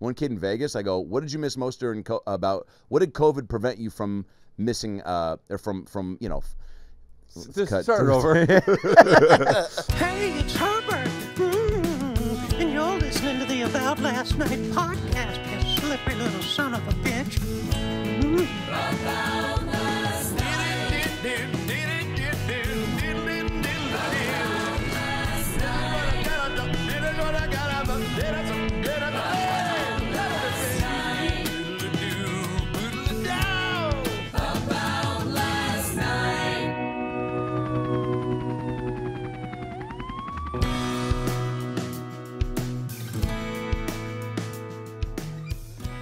one kid in Vegas, I go, what did you miss most during what did COVID prevent you from missing, or from you know, start over. Hey, it's Herbert, and you're listening to the About Last Night podcast, you slippery little son of a bitch. About Last Night.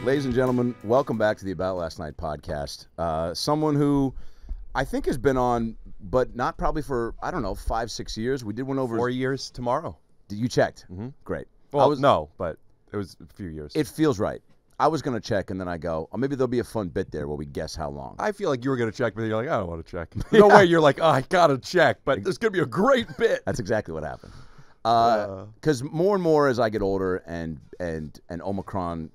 Ladies and gentlemen, welcome back to the About Last Night podcast. Someone who I think has been on, but not probably for, I don't know, 5, 6 years. We did one over 4 years tomorrow. You checked? Mm-hmm. Great. Well, no, but it was a few years. It feels right. I was going to check, and then I go, oh, maybe there'll be a fun bit there where we guess how long. I feel like you were going to check, but you're like, I don't want to check. No way. You're like, oh, I got to check, but there's going to be a great bit. That's exactly what happened. Because more and more as I get older and Omicron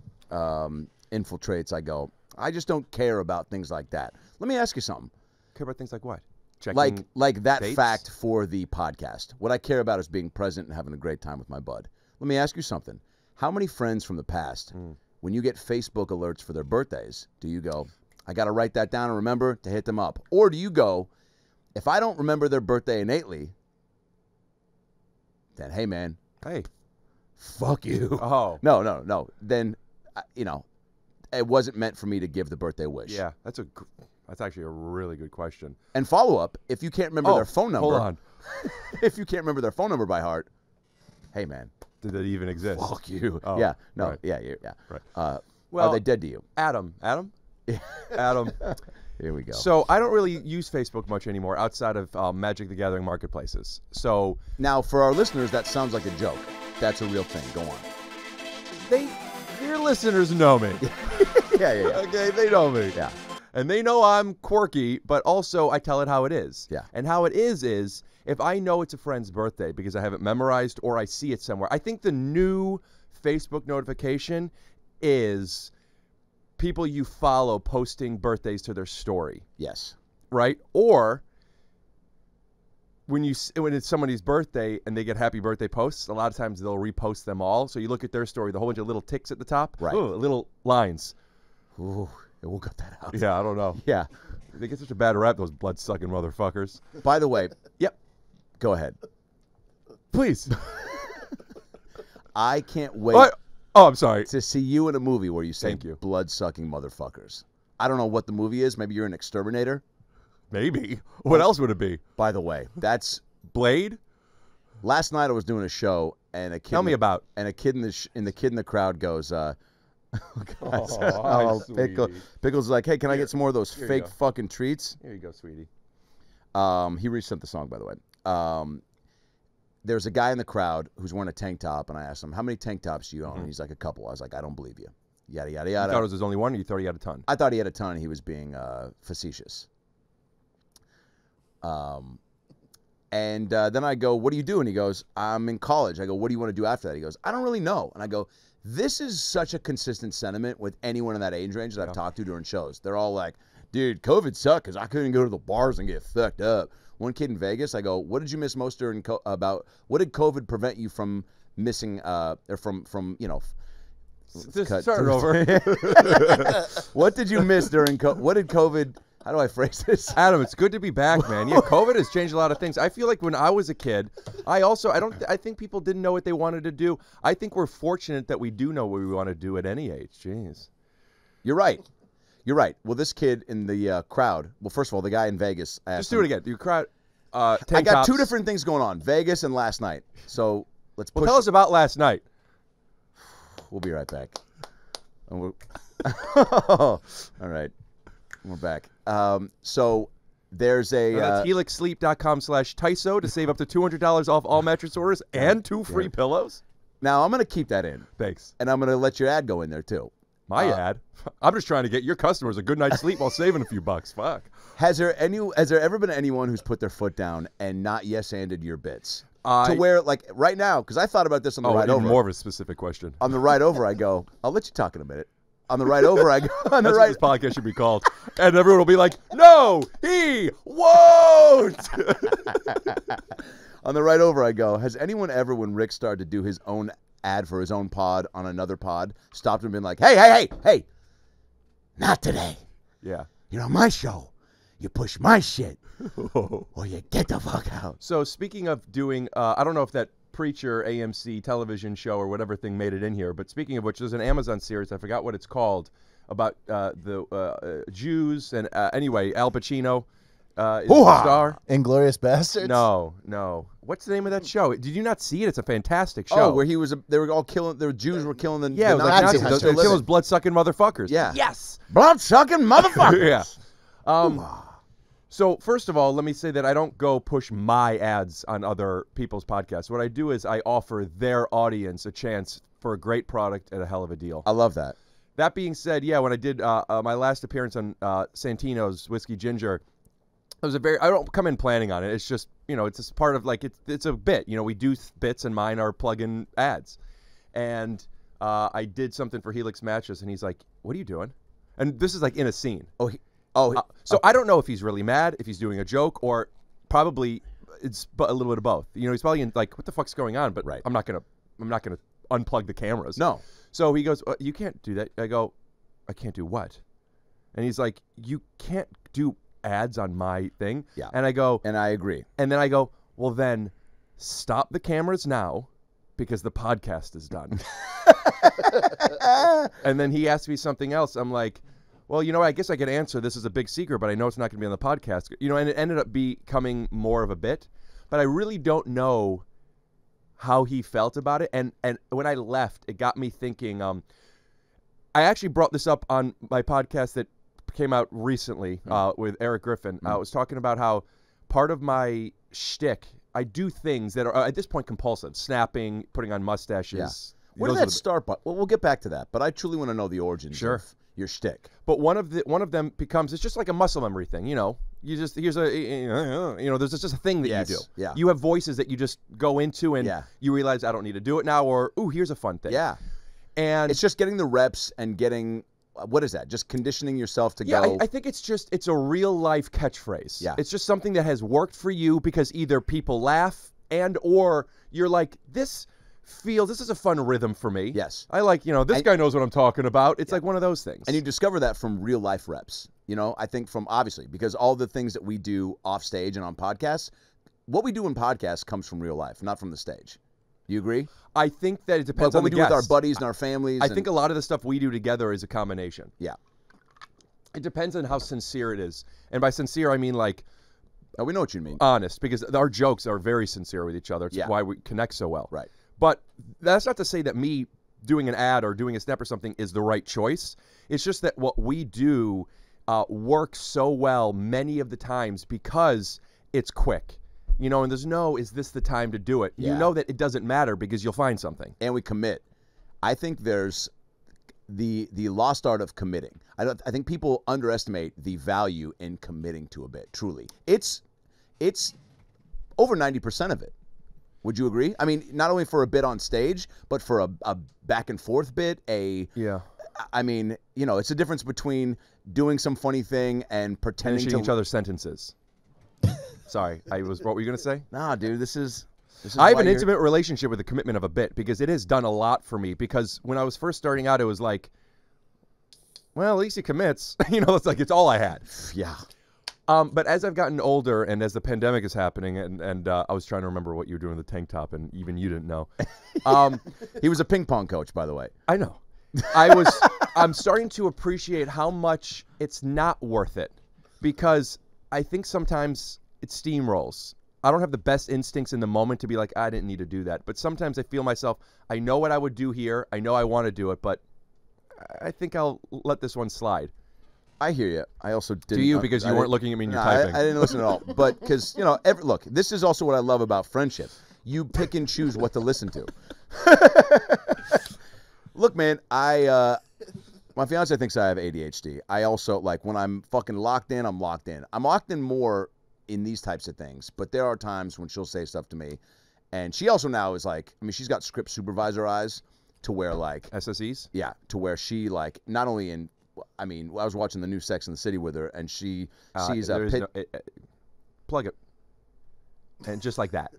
infiltrates, I go, I just don't care about things like that. Let me ask you something. Care about things like what? Checking like that dates? Fact for the podcast. What I care about is being present and having a great time with my bud. Let me ask you something. How many friends from the past, when you get Facebook alerts for their birthdays, do you go, I got to write that down and remember to hit them up? Or do you go, if I don't remember their birthday innately, then hey, man. Hey. Fuck you. Oh. No, no, no. Then, you know, it wasn't meant for me to give the birthday wish. Yeah, that's actually a really good question. And follow up, if you can't remember their phone number. Hold on. If you can't remember their phone number by heart, hey, man. Did it even exist? Fuck you. Oh, yeah. No. Right. Yeah. Yeah. Right. Well, are they dead to you? Adam? Adam. Here we go. So I don't really use Facebook much anymore outside of Magic the Gathering marketplaces. So now for our listeners, that sounds like a joke. That's a real thing. Go on. Your listeners know me. Yeah. Okay, they know me. Yeah. And they know I'm quirky, but also I tell it how it is. Yeah. And how it is if I know it's a friend's birthday because I have it memorized or I see it somewhere. I think the new Facebook notification is people you follow posting birthdays to their story. Yes. Right? Or when it's somebody's birthday and they get happy birthday posts, a lot of times they'll repost them all. So you look at their story, the whole bunch of little ticks at the top. Right. Ooh, little lines. Ooh. We'll cut that out. Yeah, I don't know. Yeah. They get such a bad rap, those blood-sucking motherfuckers. By the way. Yep. Go ahead. Please. I can't wait. Oh, I'm sorry. To see you in a movie where you say blood-sucking motherfuckers. I don't know what the movie is. Maybe you're an exterminator. Maybe. What else would it be? By the way, that's... Blade? Last night I was doing a show and a kid... And a kid in the crowd goes... Pickles is like, hey, can I get some more of those fake fucking treats? Here you go, sweetie. He resent the song, by the way. There's a guy in the crowd who's wearing a tank top, and I asked him, how many tank tops do you own? And he's like, a couple. I was like, I don't believe you. Yada, yada, yada. You thought it was his only one, or you thought he had a ton? I thought he had a ton. He was being facetious. Then I go, what do you do? And he goes, I'm in college. I go, what do you want to do after that? He goes, I don't really know. And I go... This is such a consistent sentiment with anyone in that age range that I've talked to during shows. They're all like, dude, COVID sucked because I couldn't go to the bars and get fucked up. One kid in Vegas, I go, what did you miss most during what did COVID prevent you from missing, or from you know, start over. What did you miss during COVID? What did COVID, how do I phrase this? Adam, it's good to be back, man. Yeah, COVID has changed a lot of things. I feel like when I was a kid, I think people didn't know what they wanted to do. I think we're fortunate that we do know what we want to do at any age. Jeez. You're right. You're right. Well, this kid in the crowd, well, first of all, the guy in Vegas asked Just do it again. The crowd. I got two different things going on, Vegas and last night. So let's push. Well, tell us about last night. We'll be right back. All right. We're back. So there's a... that's helixsleep.com/Tyso to save up to $200 off all mattress orders and 2 free pillows. Now, I'm going to keep that in. Thanks. And I'm going to let your ad go in there, too. My ad? I'm just trying to get your customers a good night's sleep while saving a few bucks. Fuck. Has there ever been anyone who's put their foot down and not yes-anded your bits? To where, like, right now, because I thought about this on the ride over. Oh, more of a specific question. On the ride over, I go, I'll let you talk in a minute. On the ride over, I go, on the ride. That's what this podcast should be called. And everyone will be like, no, he won't. On the ride over, I go, has anyone ever, when Rick started to do his own ad for his own pod on another pod, stopped him and been like, hey, not today. Yeah. You're on my show. You push my shit. Or you get the fuck out. So speaking of doing, I don't know if that Preacher AMC television show or whatever thing made it in here, but speaking of which, there's an Amazon series, I forgot what it's called, about the Jews, and anyway, Al Pacino. Is the star. Inglourious Bastards? No. What's the name of that show? Did you not see it? It's a fantastic show. Oh, where he was, they were all killing, the Jews were killing the Nazis. Yeah, they were killing those blood-sucking motherfuckers. Yeah. Yes! Blood-sucking motherfuckers! Yeah. So, first of all, let me say that I don't go push my ads on other people's podcasts. What I do is I offer their audience a chance for a great product at a hell of a deal. I love that. That being said, yeah, when I did my last appearance on Santino's Whiskey Ginger, it was I don't come in planning on it. It's just, you know, it's just part of, like, it's a bit. You know, we do bits, and mine are plug-in ads. And I did something for Helix Matches, and he's like, what are you doing? And this is, like, in a scene. I don't know if he's really mad, if he's doing a joke, or probably it's a little bit of both. You know, he's probably in, like, what the fuck's going on? But right. I'm not gonna unplug the cameras. No. So he goes, you can't do that. I go, I can't do what? And he's like, you can't do ads on my thing. Yeah. And I go, and I agree. And then I go, well, then stop the cameras now because the podcast is done. And then he asked me something else. I'm like, well, you know, I guess I could answer. This is a big secret, but I know it's not going to be on the podcast. You know, and it ended up becoming more of a bit. But I really don't know how he felt about it. And when I left, it got me thinking. I actually brought this up on my podcast that came out recently with Eric Griffin. I was talking about how part of my shtick, I do things that are at this point compulsive. Snapping, putting on mustaches. Yeah. Where did that start? Well, we'll get back to that. But I truly want to know the origins of your shtick. But one of them becomes, it's just like a muscle memory thing. You know, there's just a thing that you do. Yeah. You have voices that you just go into and you realize I don't need to do it now, or, ooh, here's a fun thing. Yeah. And it's just getting the reps and getting... What is that? Just conditioning yourself to go... Yeah, I think it's just, it's a real life catchphrase. Yeah. It's just something that has worked for you because either people laugh or you're like, this is a fun rhythm for me. Yes. I like, you know, this guy knows what I'm talking about. It's like one of those things. And you discover that from real life reps. You know, I think obviously, because all the things that we do off stage and on podcasts, what we do in podcasts comes from real life, not from the stage. You agree? I think that it depends on what we do with our buddies and our families. I think a lot of the stuff we do together is a combination. Yeah. It depends on how sincere it is. And by sincere, I mean like... Oh, we know what you mean. Honest, because our jokes are very sincere with each other. It's why we connect so well. Right. But that's not to say that me doing an ad or doing a snap or something is the right choice. It's just that what we do works so well many of the times because it's quick. You know, and there's no, is this the time to do it? Yeah. You know that it doesn't matter because you'll find something. And we commit. I think there's the lost art of committing. I think people underestimate the value in committing to a bit, truly. It's over 90% of it. Would you agree? I mean, not only for a bit on stage, but for a back and forth bit, I mean, you know, it's the difference between doing some funny thing and pretending finishing each other's sentences. Sorry, what were you going to say? Nah, dude, this is I have an intimate relationship with the commitment of a bit because it has done a lot for me. Because when I was first starting out, it was like, well, at least he commits. You know, it's like, it's all I had. Yeah. But as I've gotten older and as the pandemic is happening, and I was trying to remember what you were doing with the tank top, and even you didn't know. He was a ping pong coach, by the way. I know. I'm starting to appreciate how much it's not worth it because I think sometimes... It steamrolls. I don't have the best instincts in the moment to be like, I didn't need to do that. But sometimes I feel myself, I know what I would do here. I know I want to do it, but I think I'll let this one slide. I hear you. I also didn't. Do you, because you weren't looking at me and you're typing. I didn't listen at all. But because, you know, look, this is also what I love about friendship. You pick and choose what to listen to. Look, man, My fiance thinks I have ADHD. I also, like, when I'm fucking locked in, I'm locked in. I'm locked in more in these types of things, but there are times when she'll say stuff to me. And she also now is like, I mean, she's got script supervisor eyes to where, like... SSEs? Yeah, to where she, like, not only in... I mean, I was watching the new Sex and the City with her, and she sees a... plug it. And just like that.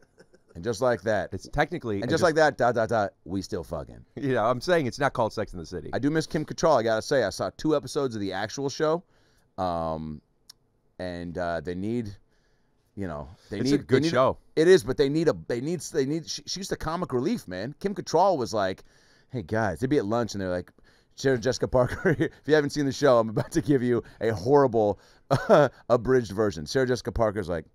And just like that. It's technically... And just like that, dot, dot, dot, we still fucking. You know, I'm saying it's not called Sex and the City. I do miss Kim Cattrall, I gotta say. I saw 2 episodes of the actual show, and they need... You know, it's a good show. It is, but they need. She's the comic relief, man. Kim Cattrall was like, "Hey guys," they'd be at lunch and they're like, "Sarah Jessica Parker, if you haven't seen the show, I'm about to give you a horrible abridged version." Sarah Jessica Parker's like,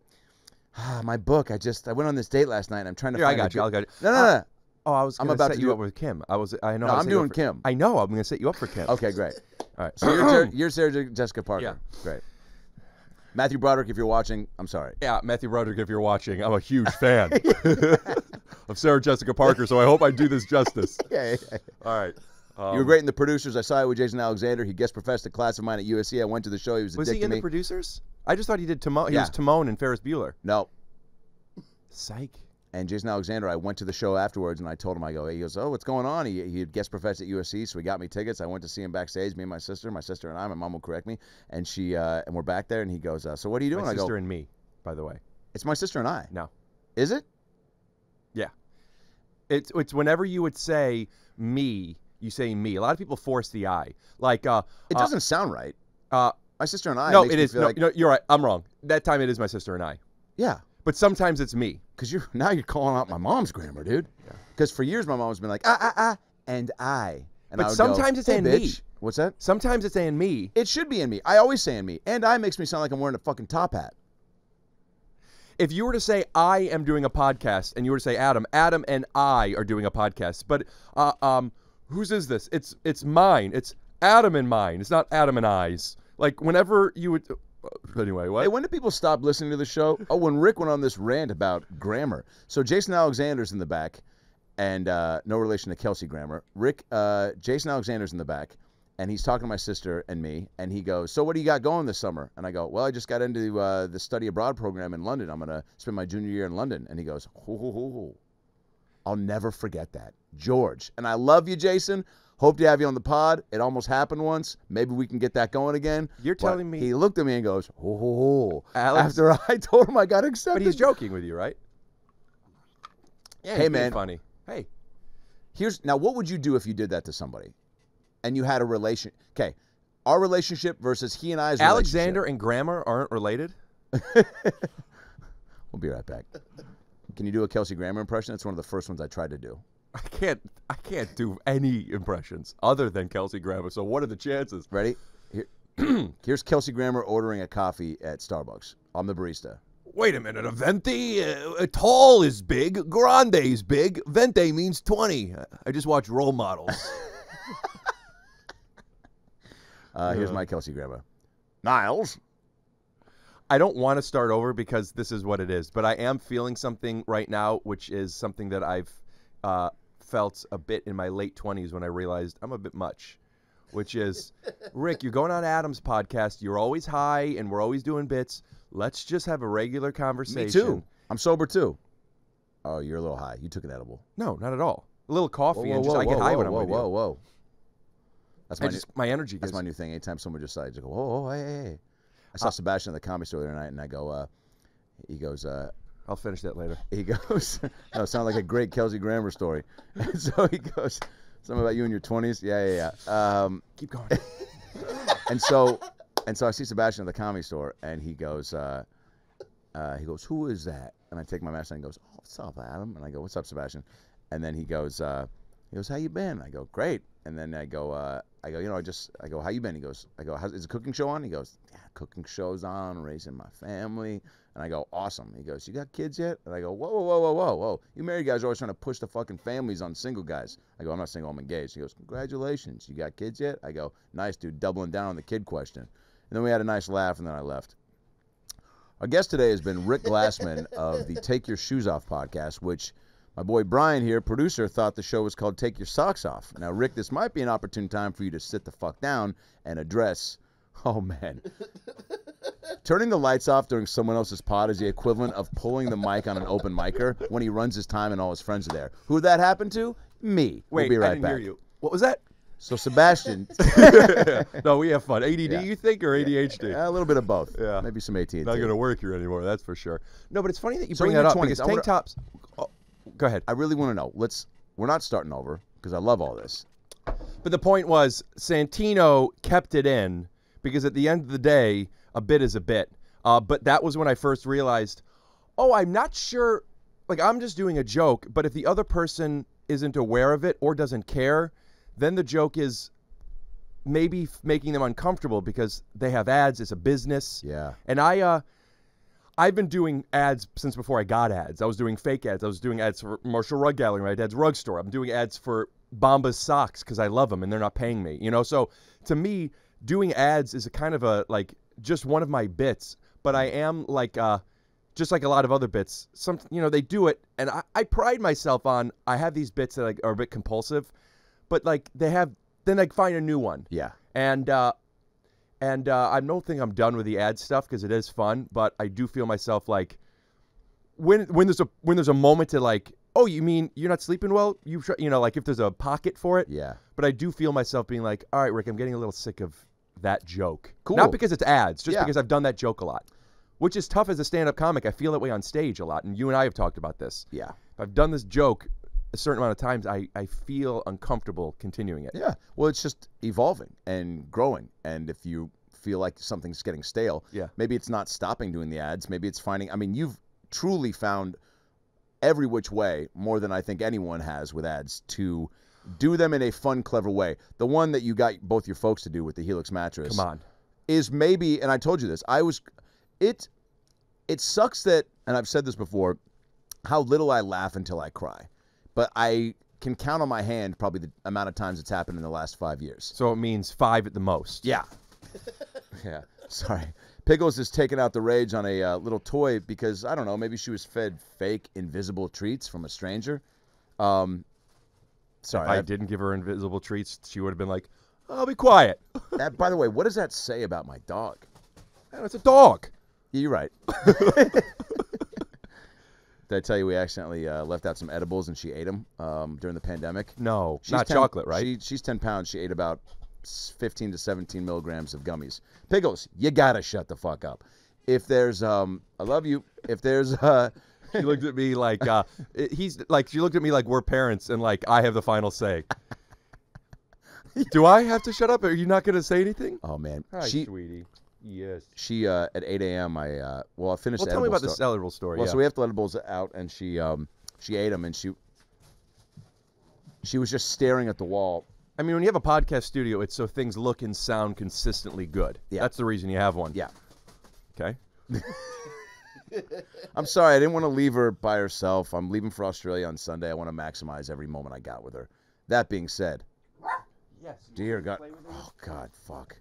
"My book. I went on this date last night. And I'm trying to." Here, I got you. No. Oh, I was about to set you up with Kim. I know. I'm doing Kim. I know. I'm gonna set you up for Kim. Okay, great. All right. So you're Sarah Jessica Parker. Yeah. Great. Matthew Broderick, if you're watching, I'm sorry. Yeah, Matthew Broderick, if you're watching, I'm a huge fan of Sarah Jessica Parker, so I hope I do this justice. Yeah. All right. You were great in The Producers. I saw you with Jason Alexander. He guest professed a class of mine at USC. I went to the show. He was a dick to me. Was he in The Producers? I just thought he did Timon. He was Timon and Ferris Bueller. No. Psych. And Jason Alexander, I went to the show afterwards, and I told him, I go, he goes, "Oh, what's going on?" He had guest professed at USC, so he got me tickets. I went to see him backstage, me and my sister and I. My mom will correct me, and she and we're back there, and he goes, "So what are you doing?" I go, "My sister and me, by the way." It's my sister and I. No, is it? Yeah, it's whenever you would say me, you say me. A lot of people force the I. Like it doesn't sound right. My sister and I. No, it is. No, like, no, you're right. I'm wrong. That time it is my sister and I. Yeah. But sometimes it's me. Because now you're calling out my mom's grammar, dude. Because for years my mom's been like, and I. And but sometimes it's and me. What's that? Sometimes it's and me. It should be and me. I always say and me. And I makes me sound like I'm wearing a fucking top hat. If you were to say, I am doing a podcast, and you were to say, Adam and I are doing a podcast. But whose is this? It's mine. It's Adam and mine. It's not Adam and I's. Like, whenever you would... Anyway, what? Hey, when do people stop listening to the show? Oh, when Rick went on this rant about grammar. So Jason Alexander's in the back, and no relation to Kelsey Grammer. Rick, Jason Alexander's in the back, and he's talking to my sister and me, and he goes, "So what do you got going this summer?" And I go, "Well, I just got into the study abroad program in London. I'm going to spend my junior year in London." And he goes, "Ho, ho, ho, ho." I'll never forget that. George. And I love you, Jason. Hope to have you on the pod. It almost happened once. Maybe we can get that going again. You're telling me. He looked at me and goes, "Oh, Alex." After I told him I got accepted. But he's joking with you, right? Yeah, hey, man. Funny. Hey. Now, what would you do if you did that to somebody? And you had a relation. Okay. Our relationship versus he and I's relationship. Alexander and Grammer aren't related? We'll be right back. Can you do a Kelsey Grammer impression? That's one of the first ones I tried to do. I can't do any impressions other than Kelsey Grammer. So what are the chances? Ready? Here's Kelsey Grammer ordering a coffee at Starbucks. I'm the barista. Wait a minute, a venti? Tall is big. Grande is big. Venti means 20. I just watch Role Models. Here's my Kelsey Grammer. Niles. I don't want to start over because this is what it is, but I am feeling something right now, which is something that I've felt a bit in my late 20s when I realized I'm a bit much, which is, Rick, you're going on Adam's podcast. You're always high and we're always doing bits. Let's just have a regular conversation. Me too. I'm sober too. Oh, you're a little high. You took an edible. No, not at all. A little coffee and I get high when I'm with you. That's my new thing. Anytime someone just decides to go, "Oh, hey." I saw Sebastian at the Comedy Store the other night, and I go, he goes, I'll finish that later. He goes, "No, it sounded like a great Kelsey Grammer story." And so he goes, "Something about you in your 20s? Yeah. Keep going. and so I see Sebastian at the Comedy Store, and he goes, "Who is that?" And I take my mask and he goes, "Oh, what's up, Adam?" And I go, "What's up, Sebastian?" And then he goes, "How you been?" I go, "Great." And then I go, "You know, I go, how you been?" He goes, "Is the cooking show on?" He goes, "Yeah, cooking show's on, raising my family." And I go, "Awesome." He goes, "You got kids yet?" And I go, whoa. "You married guys are always trying to push the fucking families on single guys." I go, "I'm not single, I'm engaged." He goes, "Congratulations, you got kids yet?" I go, "Nice, dude, doubling down on the kid question." And then we had a nice laugh, and then I left. Our guest today has been Rick Glassman of the Take Your Shoes Off podcast, which My boy Brian here, producer, thought the show was called Take Your Socks Off. Now, Rick, this might be an opportune time for you to sit the fuck down and address... Oh, man. Turning the lights off during someone else's pod is the equivalent of pulling the mic on an open micer when he runs his time and all his friends are there. Who that happened to? Me. Wait, we'll be right back. I didn't hear you. What was that? So, Sebastian. No, we have fun. ADD, you think, or ADHD? Yeah, a little bit of both. Yeah. Maybe some AT&T. Not going to work here anymore, that's for sure. No, but it's funny that you bring that up because tank tops... Oh, go ahead. I really want to know. We're not starting over because I love all this. But the point was, Santino kept it in because at the end of the day, a bit is a bit. But that was when I first realized, oh, I'm not sure. Like, I'm just doing a joke, but if the other person isn't aware of it or doesn't care... Then the joke is maybe making them uncomfortable because they have ads. It's a business. Yeah. And I've been doing ads since before I got ads. I was doing fake ads. I was doing ads for Marshall Rug Gallery, my dad's rug store. I'm doing ads for Bombas socks because I love them and they're not paying me. You know. So to me, doing ads is a kind of a like just one of my bits. But I am like just like a lot of other bits. Some they do it, and I pride myself on I have these bits that are a bit compulsive. But like they have, then they find a new one. Yeah. And I don't think I'm done with the ad stuff because it is fun. But I do feel myself like when there's a moment to like, oh, you mean you're not sleeping well? Like if there's a pocket for it. Yeah. But I do feel myself being like, all right, Rick, I'm getting a little sick of that joke. Cool. Not because it's ads, just because I've done that joke a lot, which is tough as a stand-up comic. I feel that way on stage a lot, and you and I have talked about this. Yeah. I've done this joke a certain amount of times, I feel uncomfortable continuing it. Yeah. Well, it's just evolving and growing. And if you feel like something's getting stale, maybe it's not stopping doing the ads. Maybe it's finding, I mean, you've truly found every which way, more than I think anyone has with ads, to do them in a fun, clever way. The one that you got both your folks to do with the Helix mattress. Come on. Is maybe, and I told you this, it sucks that, and I've said this before, how little I laugh until I cry. But I can count on my hand probably the amount of times it's happened in the last 5 years. So it means 5 at the most. Yeah. Yeah. Sorry. Pickles is taking out the rage on a little toy because, I don't know, maybe she was fed fake invisible treats from a stranger. Sorry. If I didn't give her invisible treats, she would have been like, I'll be quiet. That, by the way, what does that say about my dog? Oh, it's a dog. Yeah, you're right. Did I tell you we accidentally left out some edibles and she ate them during the pandemic? No, not chocolate, right? She's 10 pounds. She ate about 15 to 17 milligrams of gummies. Pickles, you gotta shut the fuck up. If there's, I love you. If there's, she looked at me like, she looked at me like we're parents and like I have the final say. Do I have to shut up? Are you not gonna say anything? Oh man, hi, sweetie. Yes. She at 8 a.m. I finished. Well, tell me about the edible story. Well, so we have the edibles out, and she ate them, and she was just staring at the wall. I mean, when you have a podcast studio, it's so things look and sound consistently good. Yeah, that's the reason you have one. Yeah. Okay. I'm sorry, I didn't want to leave her by herself. I'm leaving for Australia on Sunday. I want to maximize every moment I got with her. That being said, yes. Dear God. Oh God, fuck.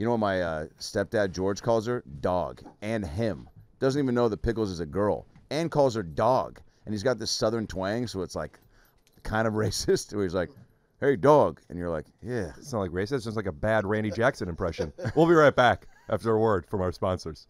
You know what my stepdad, George, calls her? Dog. And him. Doesn't even know that Pickles is a girl. And calls her dog. And he's got this southern twang, so it's like kind of racist. Where he's like, hey, dog. And you're like, yeah. It's not like racist. It's just like a bad Randy Jackson impression. We'll be right back after a word from our sponsors.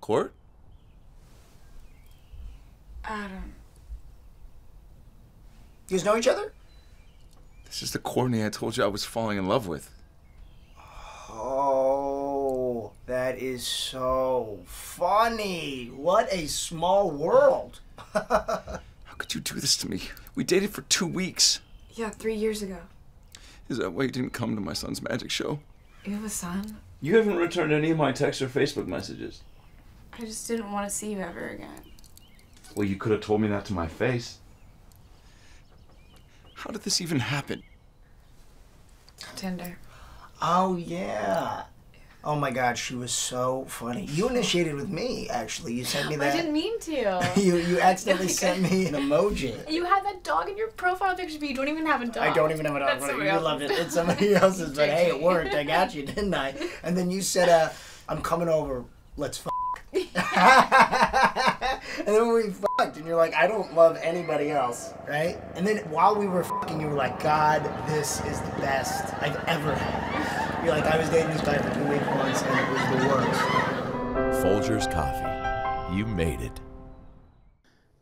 Court? Adam. You guys know each other? This is the Courtney I told you I was falling in love with. Oh, that is so funny. What a small world. How could you do this to me? We dated for 2 weeks. Yeah, 3 years ago. Is that why you didn't come to my son's magic show? You have a son? You haven't returned any of my texts or Facebook messages. I just didn't want to see you ever again. Well, you could have told me that to my face. How did this even happen? Tinder. Oh, yeah. Oh, my God, she was so funny. You initiated with me, actually. You sent me that. I didn't mean to. you accidentally sent me an emoji. You had that dog in your profile picture, but you don't even have a dog. I don't even have a dog. That's you loved it. It's somebody else's, but hey, it worked. I got you, didn't I? And then you said, I'm coming over. Let's f***. And then we fucked, and you're like, I don't love anybody else, right? And then while we were fucking, you were like, God, this is the best I've ever had. You're like, I was dating this guy for 2 weeks once, and it was the worst. Folger's Coffee. You made it.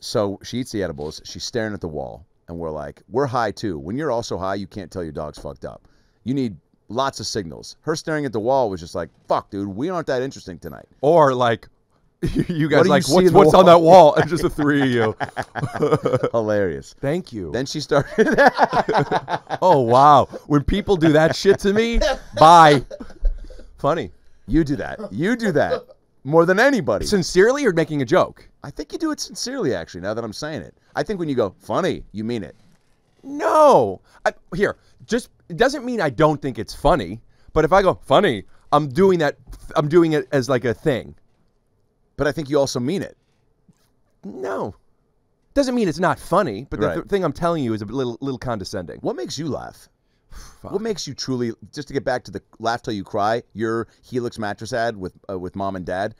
So she eats the edibles. She's staring at the wall, and we're like, we're high, too. When you're also high, you can't tell your dog's fucked up. You need lots of signals. Her staring at the wall was just like, fuck, dude, we aren't that interesting tonight. Or like, you guys like, what's on that wall? And just the three of you. Hilarious. Thank you. Then she started. Oh, wow. When people do that shit to me, bye. Funny. You do that. You do that more than anybody. Sincerely or making a joke? I think you do it sincerely, actually, now that I'm saying it. I think when you go, funny, you mean it. No. It doesn't mean I don't think it's funny. But if I go, funny, I'm doing that. I'm doing it as like a thing. But I think you also mean it. No. Doesn't mean it's not funny, but the thing I'm telling you is a little condescending. What makes you laugh? Fuck. What makes you truly, just to get back to the laugh till you cry, your Helix mattress ad with mom and dad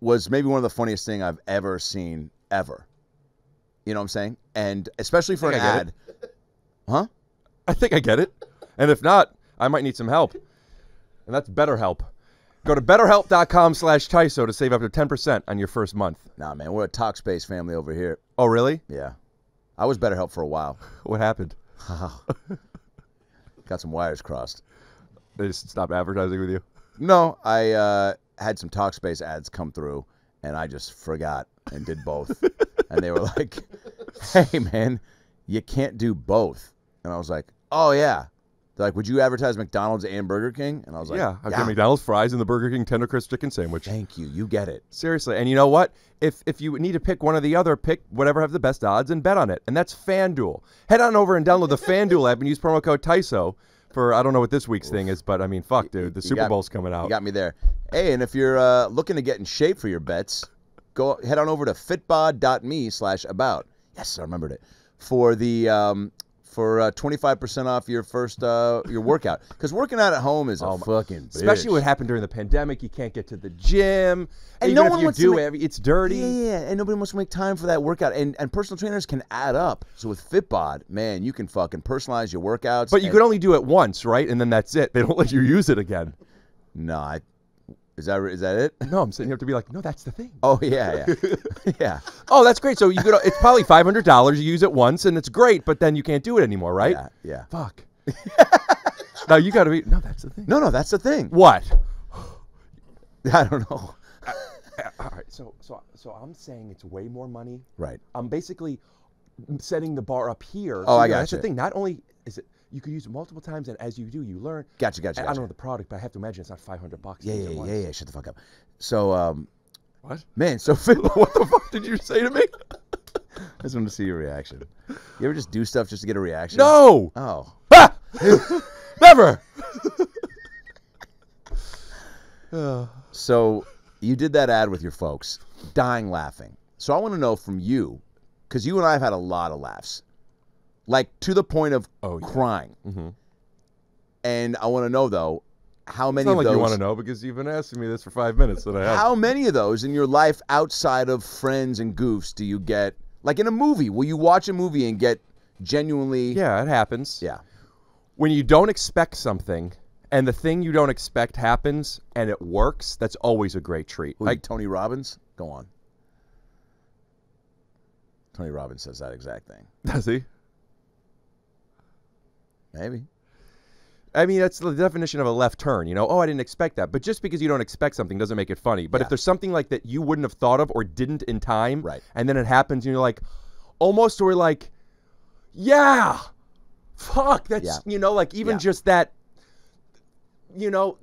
was maybe one of the funniest thing I've ever seen, ever. You know what I'm saying? And especially for an ad. Huh? I think I get it. And if not, I might need some help. And that's BetterHelp. Go to BetterHelp.com/Tyso to save up to 10% on your first month. Nah, man, we're a Talkspace family over here. Oh, really? Yeah. I was BetterHelp for a while. What happened? Got some wires crossed. They just stopped advertising with you? No, I had some Talkspace ads come through, and I just forgot and did both. And they were like, hey, man, you can't do both. And I was like, oh, yeah. They're like, would you advertise McDonald's and Burger King? And I was like, yeah. I've got McDonald's fries and the Burger King Tender Crisp Chicken Sandwich. Thank you. You get it. Seriously. And you know what? If you need to pick one or the other, pick whatever have the best odds and bet on it. And that's FanDuel. Head on over and download the FanDuel app and use promo code Tyso for, I don't know what this week's thing is, but I mean, fuck, dude. The Super Bowl's coming out. You got me there. Hey, and if you're looking to get in shape for your bets, go head on over to fitbod.me/about. Yes, I remembered it. For the... for 25% off your first your workout. Because working out at home is a fucking bitch. Especially what happened during the pandemic. You can't get to the gym. And even if you do it, it's dirty. Yeah, and nobody wants to make time for that workout. And personal trainers can add up. So with Fitbod, man, you can fucking personalize your workouts. But you could only do it once, right? And then that's it. They don't let you use it again. No, is that it? No, I'm saying you have to be like, no, that's the thing. Oh, yeah. Yeah. Oh, that's great. So you could, it's probably $500. You use it once, and it's great, but then you can't do it anymore, right? Yeah. Fuck. Now you got to be, no, that's the thing. No, that's the thing. What? I don't know. All right, so I'm saying it's way more money. Right. I'm basically setting the bar up here. Oh, so I got that's you. The thing. Not only is it, you could use it multiple times, and as you do, you learn. Gotcha. I don't know the product, but I have to imagine it's not $500. Yeah. Shut the fuck up. So, what? Man, so what the fuck did you say to me? I just wanted to see your reaction. You ever just do stuff just to get a reaction? No. Oh. Ah! Never. So you did that ad with your folks, dying laughing. So I want to know from you, because you and I have had a lot of laughs. Like, to the point of crying. Mm-hmm. And I want to know, though, how many of those... It's not like you want to know, because you've been asking me this for 5 minutes. How many of those in your life outside of friends and goofs do you get... Like, in a movie, will you watch a movie and get genuinely... Yeah, it happens. Yeah. When you don't expect something, and the thing you don't expect happens, and it works, that's always a great treat. Like Tony Robbins? Go on. Tony Robbins says that exact thing. Does he? Maybe. I mean, that's the definition of a left turn, you know? Oh, I didn't expect that. But just because you don't expect something doesn't make it funny. But if there's something like that you wouldn't have thought of or didn't in time, and then it happens and you're like, almost were like, yeah, fuck, that's, you know, like even just that, you know,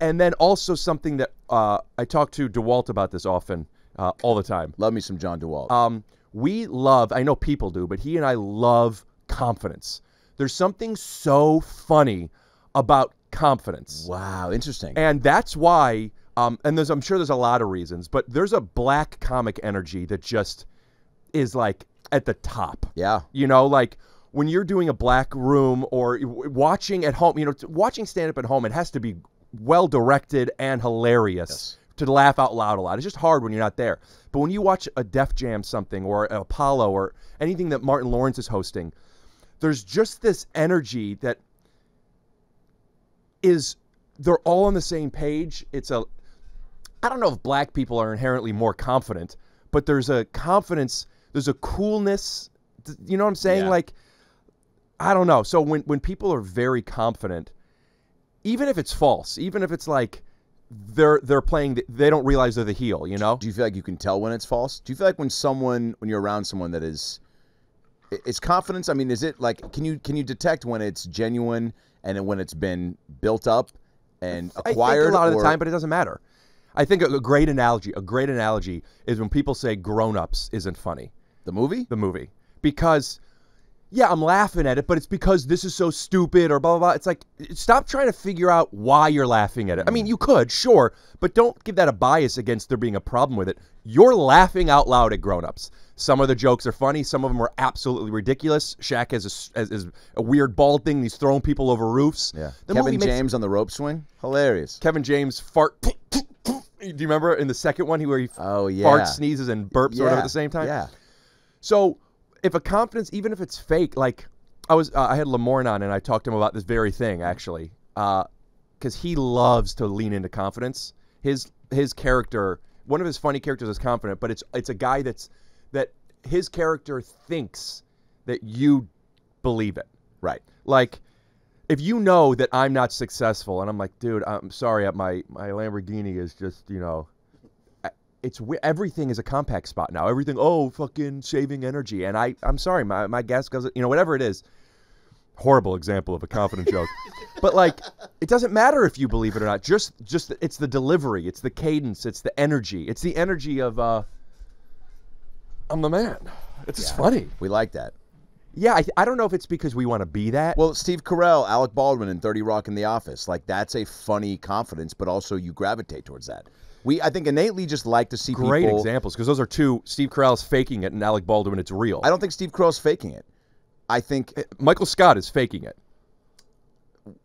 and then also something that I talk to DeWalt about this often, all the time. Love me some John DeWalt. We love, I know people do, but he and I love confidence. There's something so funny about confidence. Wow, interesting. And that's why, and there's, I'm sure there's a lot of reasons, but there's a black comic energy that just is like at the top. Yeah. You know, like when you're doing a black room or watching at home, you know, watching stand-up at home, it has to be well directed and hilarious. Yes. To laugh out loud a lot. It's just hard when you're not there. But when you watch a Def Jam something or Apollo or anything that Martin Lawrence is hosting, there's just this energy that is, they're all on the same page. It's a, I don't know if black people are inherently more confident, but there's a confidence, there's a coolness, you know what I'm saying? Yeah. Like, I don't know. So when people are very confident, even if it's false, even if it's like, they're playing, they don't realize they're the heel, you know? Do you feel like you can tell when it's false? Do you feel like when someone, when you're around someone that is confidence, I mean, is it like, can you detect when it's genuine and when it's been built up and acquired? I think a lot of the time, but it doesn't matter. I think a great analogy is when people say Grown Ups isn't funny. The movie? The movie. Because, yeah, I'm laughing at it, but it's because this is so stupid or blah, blah, blah. It's like, stop trying to figure out why you're laughing at it. I mean, you could, sure, but don't give that a bias against there being a problem with it. You're laughing out loud at Grown-Ups. Some of the jokes are funny. Some of them are absolutely ridiculous. Shaq has a weird bald thing. He's throwing people over roofs. Yeah. Kevin James on the rope swing? Hilarious. Kevin James fart. Do you remember in the second one where he farts, sneezes, and burps or whatever at the same time? Yeah. So... if a confidence, even if it's fake, like I had Lamorne on and I talked to him about this very thing actually, because he loves to lean into confidence. His character, one of his funny characters is confident, but it's a guy that his character thinks that you believe it, right? Like if you know that I'm not successful and I'm like, dude, I'm sorry, my Lamborghini is just, you know. It's everything is a compact spot now. Everything, oh, fucking saving energy. And I'm sorry, my gas goes, you know, whatever it is. Horrible example of a confident joke. But like, it doesn't matter if you believe it or not. Just it's the delivery. It's the cadence. It's the energy. It's the energy of, I'm the man. It's just funny. We like that. Yeah, I don't know if it's because we want to be that. Well, Steve Carell, Alec Baldwin, and 30 Rock in The Office. Like, that's a funny confidence, but also you gravitate towards that. We, I think, innately just like to see great people. Examples, because those are two. Steve Carell's faking it, and Alec Baldwin, it's real. I don't think Steve Carell's faking it. I think Michael Scott is faking it.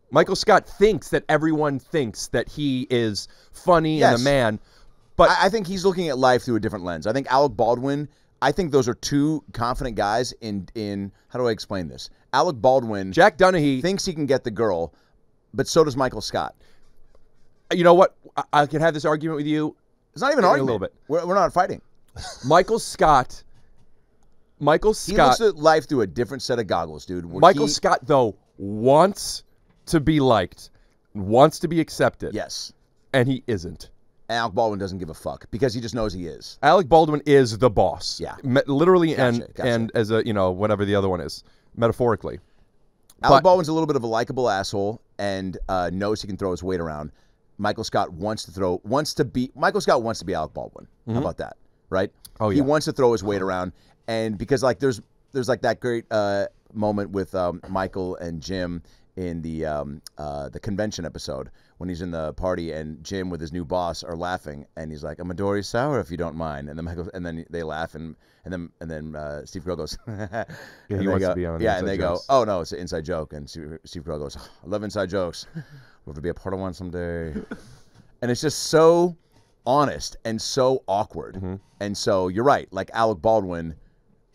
Michael Scott thinks that everyone thinks that he is funny and a man, but I think he's looking at life through a different lens. I think Alec Baldwin. I think those are two confident guys. In how do I explain this? Alec Baldwin, Jack Donaghy, thinks he can get the girl, but so does Michael Scott. You know what? I can have this argument with you. It's not even an argument. A little bit. We're not fighting. Michael Scott. He looks at life through a different set of goggles, dude. Michael Scott, though, wants to be liked, wants to be accepted. Yes. And he isn't. And Alec Baldwin doesn't give a fuck because he just knows he is. Alec Baldwin is the boss. Yeah. Literally and as a, you know, whatever the other one is, metaphorically. Alec Baldwin's a little bit of a likable asshole and knows he can throw his weight around. Michael Scott wants to be Alec Baldwin. Mm-hmm. How about that, right? Oh yeah. He wants to throw his weight around, and because like there's like that great moment with Michael and Jim in the convention episode when he's in the party and Jim with his new boss are laughing and he's like, "A Midori sour if you don't mind," and then Michael and then they laugh and then Steve Carell goes, yeah, he wants to be on. Yeah, and they go, "Oh no, it's an inside joke," and Steve Carell goes, "I love inside jokes." We'll have to be a part of one someday. And it's just so honest and so awkward. Mm-hmm. And so you're right. Like Alec Baldwin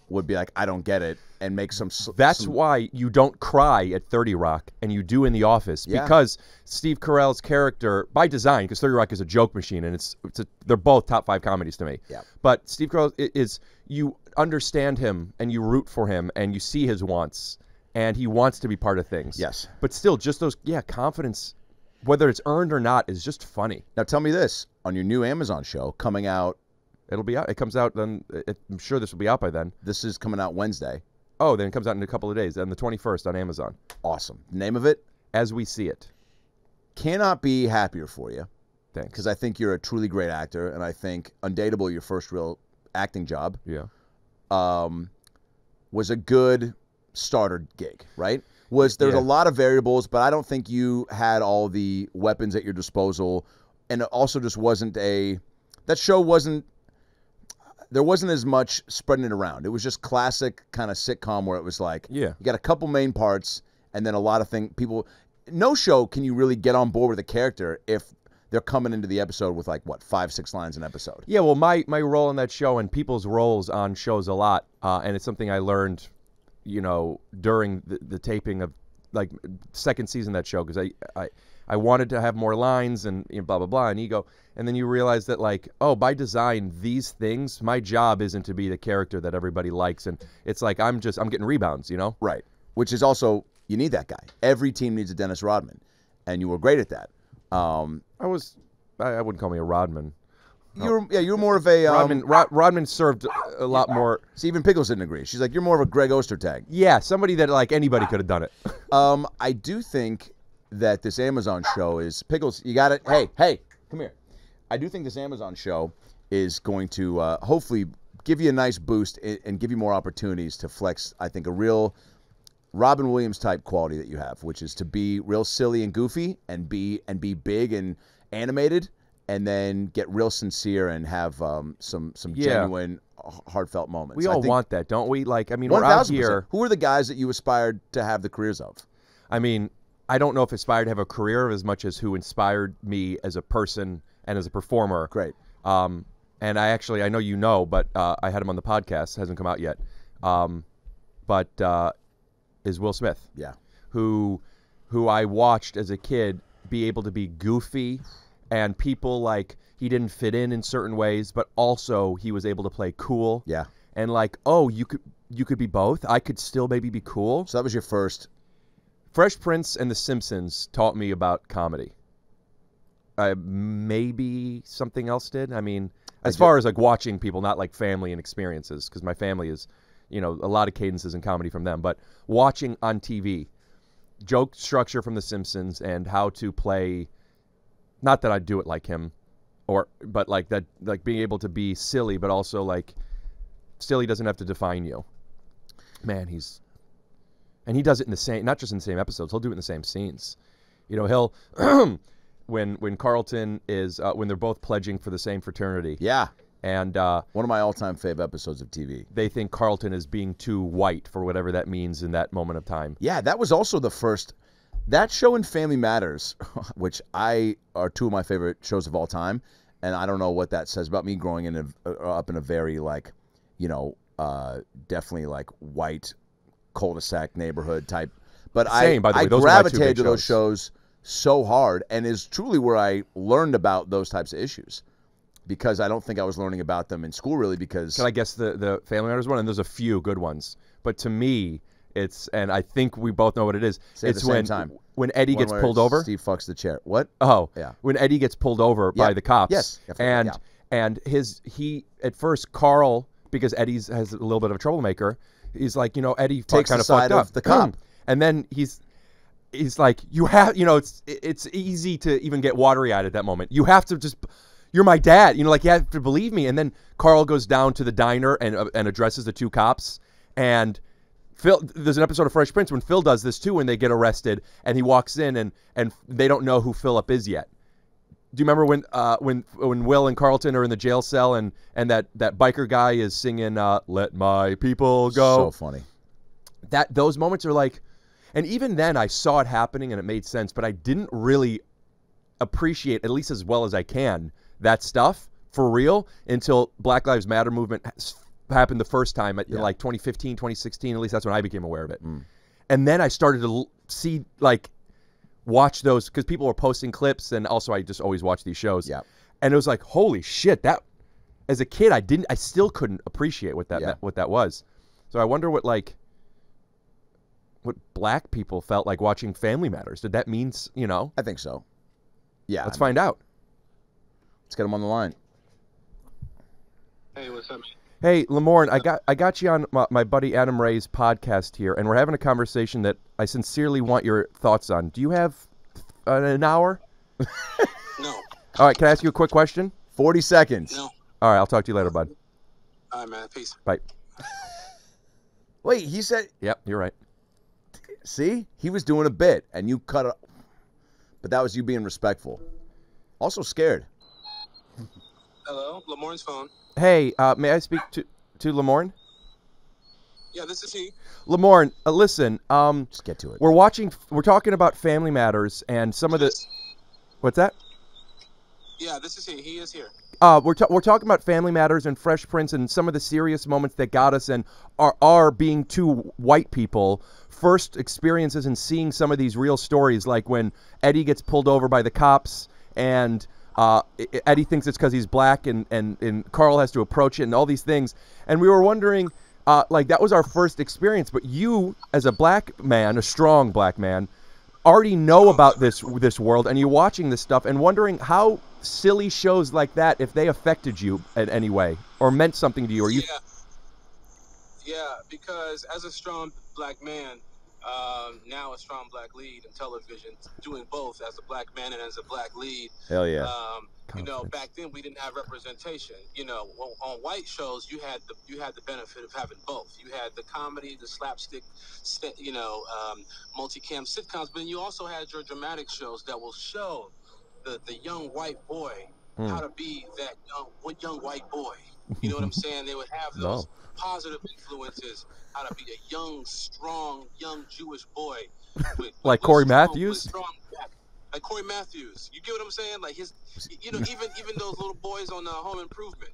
would be like, I don't get it. And make some... That's why you don't cry at 30 Rock and you do in The Office. Yeah. Because Steve Carell's character, by design, because 30 Rock is a joke machine and they're both top 5 comedies to me. Yeah. But Steve Carell is... You understand him and you root for him and you see his wants. And he wants to be part of things. Yes. But still, just those, yeah, confidence, whether it's earned or not, is just funny. Now tell me this, on your new Amazon show coming out It'll be out. It comes out then. I'm sure this will be out by then. This is coming out Wednesday. Oh, then it comes out in a couple of days, on the 21st on Amazon. Awesome. Name of it? As We See It. Cannot be happier for you. Thanks. Because I think you're a truly great actor, and I think Undateable, your first real acting job, was a good starter gig, right? There's a lot of variables, but I don't think you had all the weapons at your disposal, and it also just wasn't a... That show wasn't... There wasn't as much spreading it around. It was just classic kind of sitcom where it was like, you got a couple main parts and then a lot of things. People, no show can you really get on board with a character if they're coming into the episode with like, what, 5-6 lines an episode. Yeah, well, my role in that show and people's roles on shows a lot, and it's something I learned, you know, during the taping of like second season of that show, because I wanted to have more lines and, you know, blah, blah, blah, and ego. And then you realize that, like, oh, by design, these things, my job isn't to be the character that everybody likes. And it's like, I'm getting rebounds, you know? Right. Which is also, you need that guy. Every team needs a Dennis Rodman. And you were great at that. I wouldn't call me a Rodman. You were more of a... Rodman served a lot more... See, even Pickles didn't agree. She's like, you're more of a Greg Ostertag. Yeah, somebody that, like, anybody could have done it. I do think... that this Amazon show is... Pickles, you got it. Hey, come here. I do think this Amazon show is going to hopefully give you a nice boost and give you more opportunities to flex, I think, a real Robin Williams type quality that you have, which is to be real silly and goofy and be big and animated, and then get real sincere and have some genuine, heartfelt moments. We all want that, don't we? Like, I mean, 1, we're out here... Who are the guys that you aspired to have the careers of? I mean... I don't know if aspired to have a career as much as who inspired me as a person and as a performer. Great. And I know you know, but I had him on the podcast. It hasn't come out yet. Is Will Smith. Yeah. Who I watched as a kid be able to be goofy, and people like, he didn't fit in certain ways, but also he was able to play cool. Yeah. And like, oh, you could be both. I could still maybe be cool. So that was your first... Fresh Prince and The Simpsons taught me about comedy. Maybe something else did. I mean, as far as like watching people, not like family and experiences, because my family is, you know, a lot of cadences and comedy from them. But watching on TV, joke structure from The Simpsons and how to play, not that I'd do it like him, but like that, like being able to be silly, but also like silly doesn't have to define you. Man, he's... And he does it in the same, not just in the same episodes. He'll do it in the same scenes. You know, he'll when Carlton is when they're both pledging for the same fraternity. Yeah. And one of my all-time fave episodes of TV. They think Carlton is being too white for whatever that means in that moment of time. Yeah, that was also the first. That show and Family Matters, which are two of my favorite shows of all time, and I don't know what that says about me growing up in a very like, you know, definitely like white cul-de-sac neighborhood type, but I gravitated to those shows so hard, and is truly where I learned about those types of issues, because I don't think I was learning about them in school really. Because can I guess the Family Matters one? And there's a few good ones, but to me, it's, and I think we both know what it is. It's when Eddie gets pulled over. Steve fucks the chair. What? Oh yeah. When Eddie gets pulled over by the cops. Yes. And he at first Carl, because Eddie's has a little bit of a troublemaker. He's like, you know, Eddie takes kind of fucked up the cop, and then he's like, you have, you know, it's easy to even get watery eyed at that moment. You have to just, you're my dad, you know, like you have to believe me. And then Carl goes down to the diner and addresses the two cops. And Phil, there's an episode of Fresh Prince when Phil does this too, when they get arrested, and he walks in and they don't know who Philip is yet. Do you remember when Will and Carlton are in the jail cell and that biker guy is singing "Let My People Go"? So funny. That those moments are like, and even then I saw it happening and it made sense, but I didn't really appreciate, at least as well as I can, that stuff for real until Black Lives Matter movement happened the first time at like 2015, 2016. At least that's when I became aware of it, and then I started to see like. Watch those, because people were posting clips, and also I just always watch these shows. Yeah, and it was like, holy shit! That, as a kid, I still couldn't appreciate what that what that was. So I wonder what black people felt like watching Family Matters. Did that mean, you know? I think so. Yeah. Let's find out. Let's get them on the line. Hey, what's up? Hey, Lamorne, I got you on my buddy Adam Ray's podcast here, and we're having a conversation that I sincerely want your thoughts on. Do you have an hour? No. All right, can I ask you a quick question? 40 seconds. No. All right, I'll talk to you later, bud. All right, man. Peace. Bye. Wait, he said... Yep, you're right. See? He was doing a bit, and you cut it... But that was you being respectful. Also scared. Hello? Lamorne's phone. Hey, may I speak to Lamorne? Yeah, this is he. Lamorne, listen, just get to it. We're talking about Family Matters and some of the... What's that? Yeah, this is he. He is here. We're talking about Family Matters and Fresh Prince and some of the serious moments that got us and are being two white people first experiences in seeing some of these real stories, like when Eddie gets pulled over by the cops and... Eddie thinks it's because he's black, and Carl has to approach it, and all these things. And we were wondering, like, that was our first experience. But you, as a black man, a strong black man, already know about this world, and you're watching this stuff, and wondering how silly shows like that, if they affected you in any way, or meant something to you, or you. Yeah, because as a strong black man, now a strong black lead in television, doing both as a black man and as a black lead. Hell yeah. You know, back then we didn't have representation. You know, on white shows you had the benefit of having both. You had the comedy, the slapstick, you know, multi-cam sitcoms, but then you also had your dramatic shows that will show the young white boy how to be that young white boy. You know what I'm saying? They would have those positive influences, how to be a young, strong, young Jewish boy. Like Corey Matthews? Like Corey Matthews. You get what I'm saying? Like his, you know, even those little boys on Home Improvement.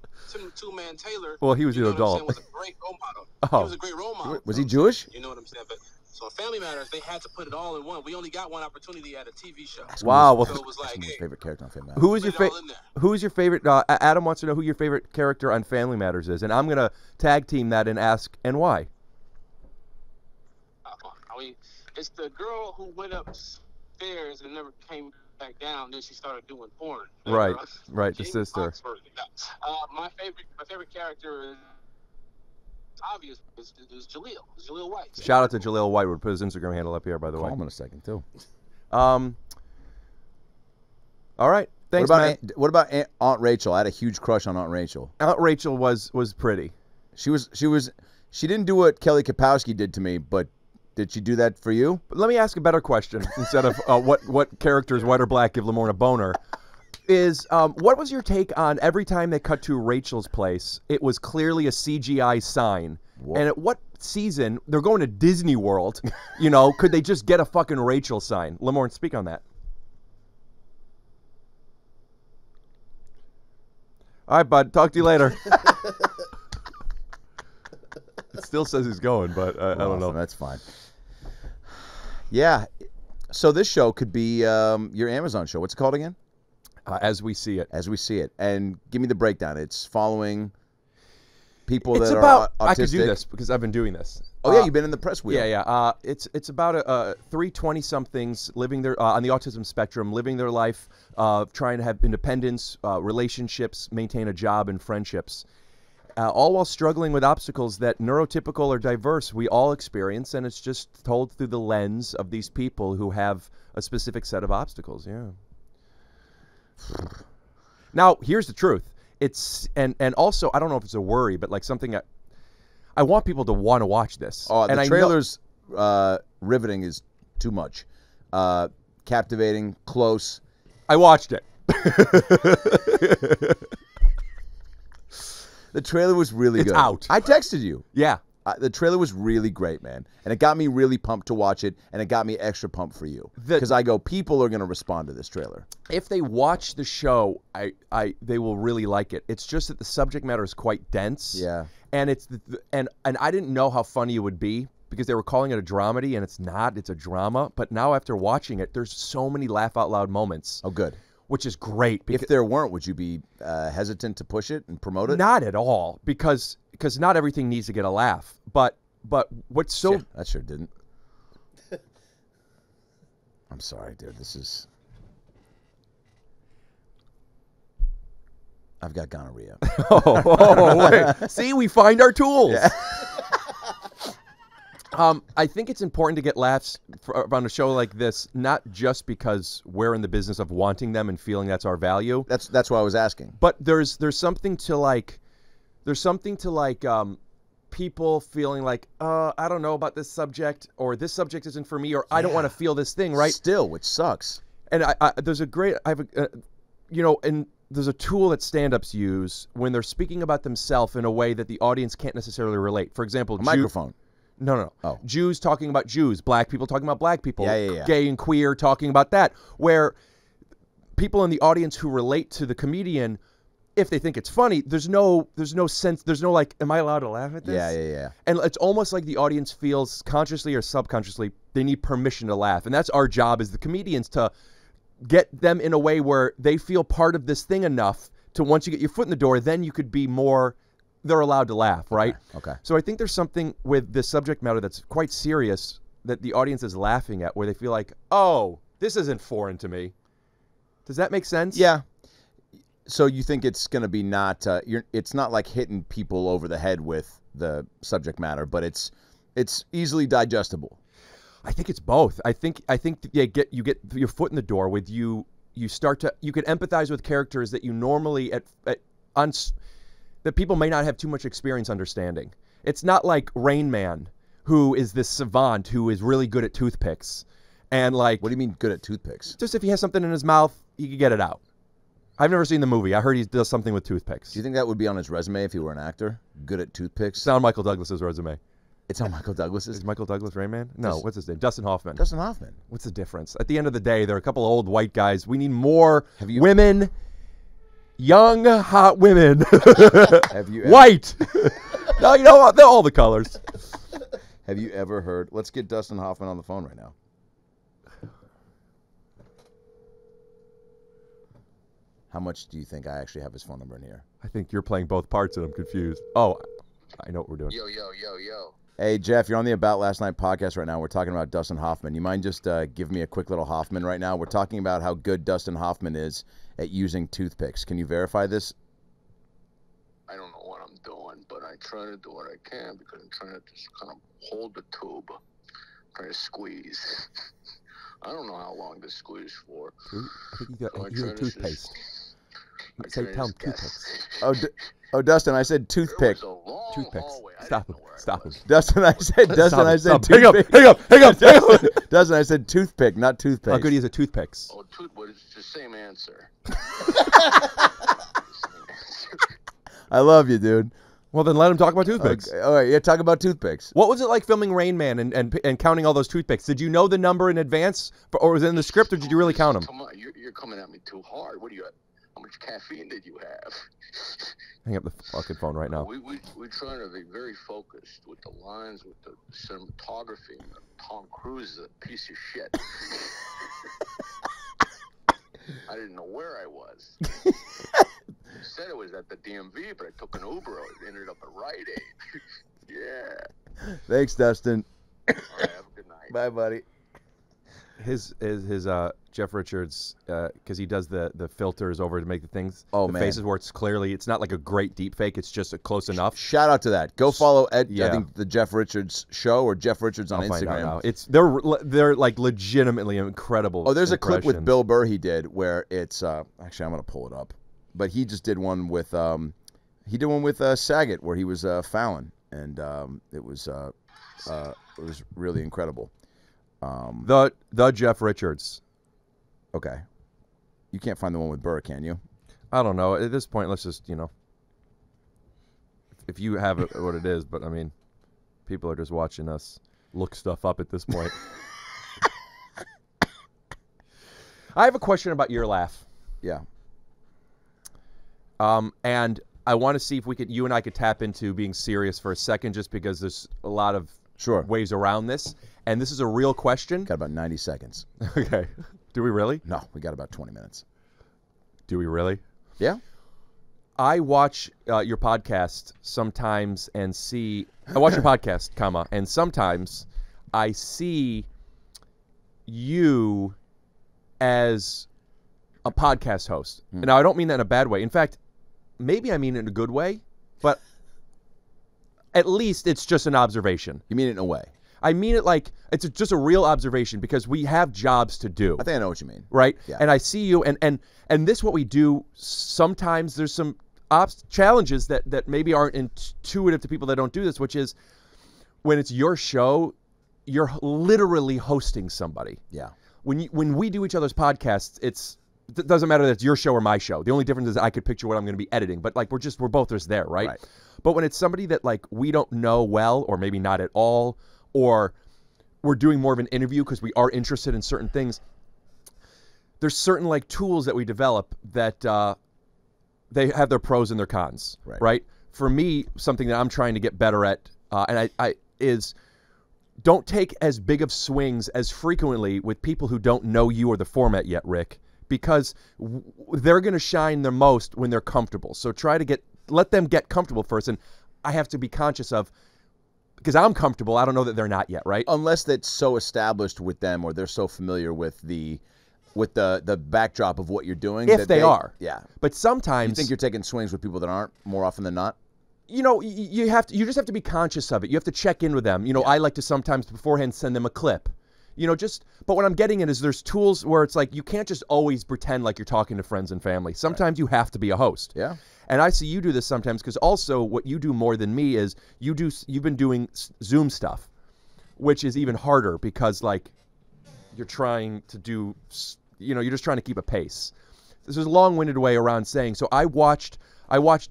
Two-Man Taylor. Well, he was an adult. Was a great role model. Oh. He was a great role model. Was he Jewish? You know what I'm saying? But so Family Matters, they had to put it all in one. We only got one opportunity at a TV show. Wow. Well, so it was like, hey, favorite character on Family Matters. Who is your favorite? Adam wants to know who your favorite character on Family Matters is, and I'm gonna tag team that and ask and why. I mean, it's the girl who went upstairs and never came back down. Then she started doing porn. Right, right. The sister. My favorite character is. Obvious is Jaleel White. Shout out to Jaleel White. We'll put his Instagram handle up here, by the way. Call him in a second, too. All right. Thanks, man. What about Aunt Rachel? I had a huge crush on Aunt Rachel. Aunt Rachel was pretty. She didn't do what Kelly Kapowski did to me, but did she do that for you? But let me ask a better question instead of what characters, white or black, give Lamorne a boner. Is what was your take on every time they cut to Rachel's place? It was clearly a CGI sign. Whoa. And at what season they're going to Disney World? You know, could they just get a fucking Rachel sign? Lamorne, speak on that. All right, bud. Talk to you later. It still says he's going, but I don't know. That's fine. Yeah. So this show could be your Amazon show. What's it called again? As We See It. As We See It. And give me the breakdown. It's following people that are autistic. I could do this because I've been doing this. Oh, yeah, you've been in the press wheel. Yeah, yeah. It's about three 20-somethings living their on the autism spectrum, living their life, trying to have independence, relationships, maintain a job, and friendships, all while struggling with obstacles that neurotypical or diverse we all experience, and it's just told through the lens of these people who have a specific set of obstacles. Yeah. Now, here's the truth. It's and also I don't know if it's a worry, but like something I want people to want to watch this. Oh, the trailer's riveting is too much. Captivating, close. I watched it. The trailer was really good. It's out. I texted you. Yeah. The trailer was really great, man. And it got me really pumped to watch it, and it got me extra pumped for you. Because I go, people are going to respond to this trailer. If they watch the show, they will really like it. It's just that the subject matter is quite dense. Yeah. And it's and I didn't know how funny it would be because they were calling it a dramedy, and it's not. It's a drama. But now after watching it, there's so many laugh-out-loud moments. Oh, good. Which is great. If there weren't, would you be hesitant to push it and promote it? Not at all, because not everything needs to get a laugh. But what's so... Shit, I sure didn't. I'm sorry, dude. This is... I've got gonorrhea. Wait. See, we find our tools. Yeah. I think it's important to get laughs on a show like this, not just because we're in the business of wanting them and feeling that's our value. That's why I was asking. But there's something to like, people feeling like, I don't know about this subject, or this subject isn't for me, or I don't want to feel this thing, right? Still, which sucks. And there's a tool that stand-ups use when they're speaking about themselves in a way that the audience can't necessarily relate. For example, microphone. No, no, no. Oh. Jews talking about Jews, black people talking about black people, gay and queer talking about that, where people in the audience who relate to the comedian, if they think it's funny, there's no sense, like, am I allowed to laugh at this? Yeah. And it's almost like the audience feels consciously or subconsciously they need permission to laugh. And that's our job as the comedians, to get them in a way where they feel part of this thing enough to, once you get your foot in the door, then you could be more, they're allowed to laugh, right? Okay. So I think there's something with this subject matter that's quite serious that the audience is laughing at, where they feel like, oh, this isn't foreign to me. Does that make sense? Yeah. So you think it's going to be not, it's not like hitting people over the head with the subject matter, but it's easily digestible. I think it's both. I think you get your foot in the door with you start to, you can empathize with characters that you normally that people may not have too much experience understanding. It's not like Rain Man, who is this savant who is really good at toothpicks, and like, what do you mean good at toothpicks? Just if he has something in his mouth, he can get it out. I've never seen the movie. I heard he does something with toothpicks. Do you think that would be on his resume if he were an actor? Good at toothpicks? It's on Michael Douglas's resume. It's on Michael Douglas's? Is Michael Douglas Rain Man? No, what's his name? Dustin Hoffman. Dustin Hoffman. What's the difference? At the end of the day, there are a couple of old white guys. We need more women, young, hot women. White! No, you know what? They're all the colors. Have you ever heard? Let's get Dustin Hoffman on the phone right now. How much do you think I actually have his phone number in here? I think you're playing both parts and I'm confused. Oh, I know what we're doing. Yo. Hey, Jeff, you're on the About Last Night podcast right now. We're talking about Dustin Hoffman. You mind just give me a quick little Hoffman right now? We're talking about how good Dustin Hoffman is at using toothpicks. Can you verify this? I don't know what I'm doing, but I try to do what I can because I'm trying to just kind of hold the tube, try to squeeze. I don't know how long this squeeze for. I think you got so toothpaste. So tell him toothpicks. Oh, Dustin, I said toothpick. Toothpicks. Stop him. Stop him. Dustin, I said, toothpick. Hang up. Dustin, I said toothpick, not toothpaste. How good is a toothpicks? Oh, but it's the same answer. I love you, dude. Well, then let him talk about toothpicks. Okay. All right, yeah, talk about toothpicks. What was it like filming Rain Man and counting all those toothpicks? Did you know the number in advance, or was it in the script, or did you really count them? Come on, you're coming at me too hard. What do you? How much caffeine did you have? Hang up the fucking phone right now. We're trying to be very focused with the lines, with the cinematography. Tom Cruise is a piece of shit. I didn't know where I was. I said it was at the DMV, but I took an Uber. It ended up at Rite Aid. Yeah. Thanks, Dustin. All right, have a good night. Bye, buddy. His Jeff Richards, because he does the filters over to make the things. Oh, the man. Faces where it's clearly, it's not like a great deep fake. It's just a close enough. Shout out to that. Go follow I think the Jeff Richards Show or Jeff Richards on Instagram. It's they're like legitimately incredible. Oh, there's a clip with Bill Burr he did where it's actually I'm gonna pull it up. But he just did one with, Saget, where he was Fallon, and it was really incredible. The Jeff Richards. Okay, you can't find the one with Burr, can you? I don't know. At this point, let's just if you have it, what it is. But I mean, people are just watching us look stuff up at this point. I have a question about your laugh. Yeah. And I want to see if we could, you and I could tap into being serious for a second, just because there's a lot of ways around this. And this is a real question. Got about 90 seconds. Okay. Do we really? No, we got about 20 minutes. Do we really? Yeah. I watch your podcast sometimes and see, I watch your podcast, and sometimes I see you as a podcast host. Now, I don't mean that in a bad way. In fact, maybe I mean it in a good way, but at least it's just an observation. You mean it in a way. I mean it like it's just a real observation because we have jobs to do. I think I know what you mean. Right? Yeah. And I see you and this what we do sometimes there's some challenges that maybe aren't intuitive to people that don't do this, which is when it's your show, you're literally hosting somebody. Yeah. When we do each other's podcasts, it doesn't matter that it's your show or my show. The only difference is I could picture what I'm going to be editing, but like we're both just there, right? But when it's somebody that like we don't know well or maybe not at all, or we're doing more of an interview because we are interested in certain things, there's certain like tools that we develop that they have their pros and their cons, right? For me, something that I'm trying to get better at is don't take as big of swings as frequently with people who don't know you or the format yet, Rick, because they're going to shine their most when they're comfortable. So try to let them get comfortable first, and I have to be conscious of, because I'm comfortable, I don't know that they're not yet, right? Unless that's so established with them or they're so familiar with the backdrop of what you're doing. If they are. Yeah. But sometimes... You think you're taking swings with people that aren't more often than not? You know, you just have to be conscious of it. You have to check in with them. You know, yeah. I like to sometimes beforehand send them a clip. You know, but what I'm getting at is there's tools where it's like you can't just always pretend like you're talking to friends and family. Sometimes you have to be a host. Yeah. And I see you do this sometimes because also what you do more than me is you've been doing Zoom stuff, which is even harder because like you're trying to do, you know, you're just trying to keep a pace. This is a long-winded way around saying, so I watched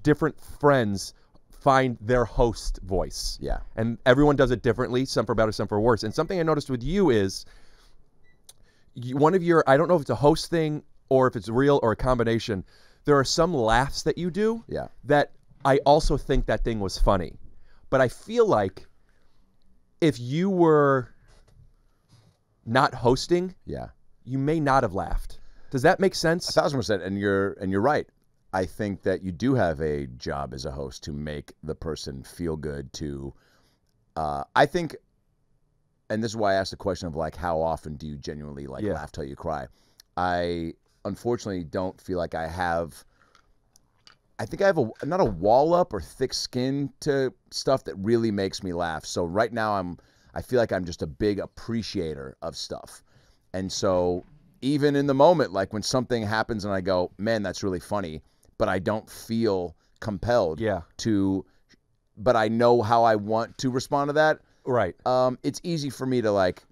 different friends find their host voice. Yeah. And everyone does it differently, some for better, some for worse. And something I noticed with you is one of your, I don't know if it's a host thing or if it's real or a combination, there are some laughs that you do that I also think that thing was funny. But I feel like if you were not hosting, you may not have laughed. Does that make sense? 1000%, and you're right. I think that you do have a job as a host to make the person feel good to, I think, and this is why I asked the question of like, how often do you genuinely like laugh till you cry? I unfortunately don't feel like I have, I think I have not a wall up or thick skin to stuff that really makes me laugh. So right now I feel like I'm just a big appreciator of stuff. And so even in the moment, like when something happens and I go, man, that's really funny, but I don't feel compelled to, but I know how I want to respond to that. Right. It's easy for me to like,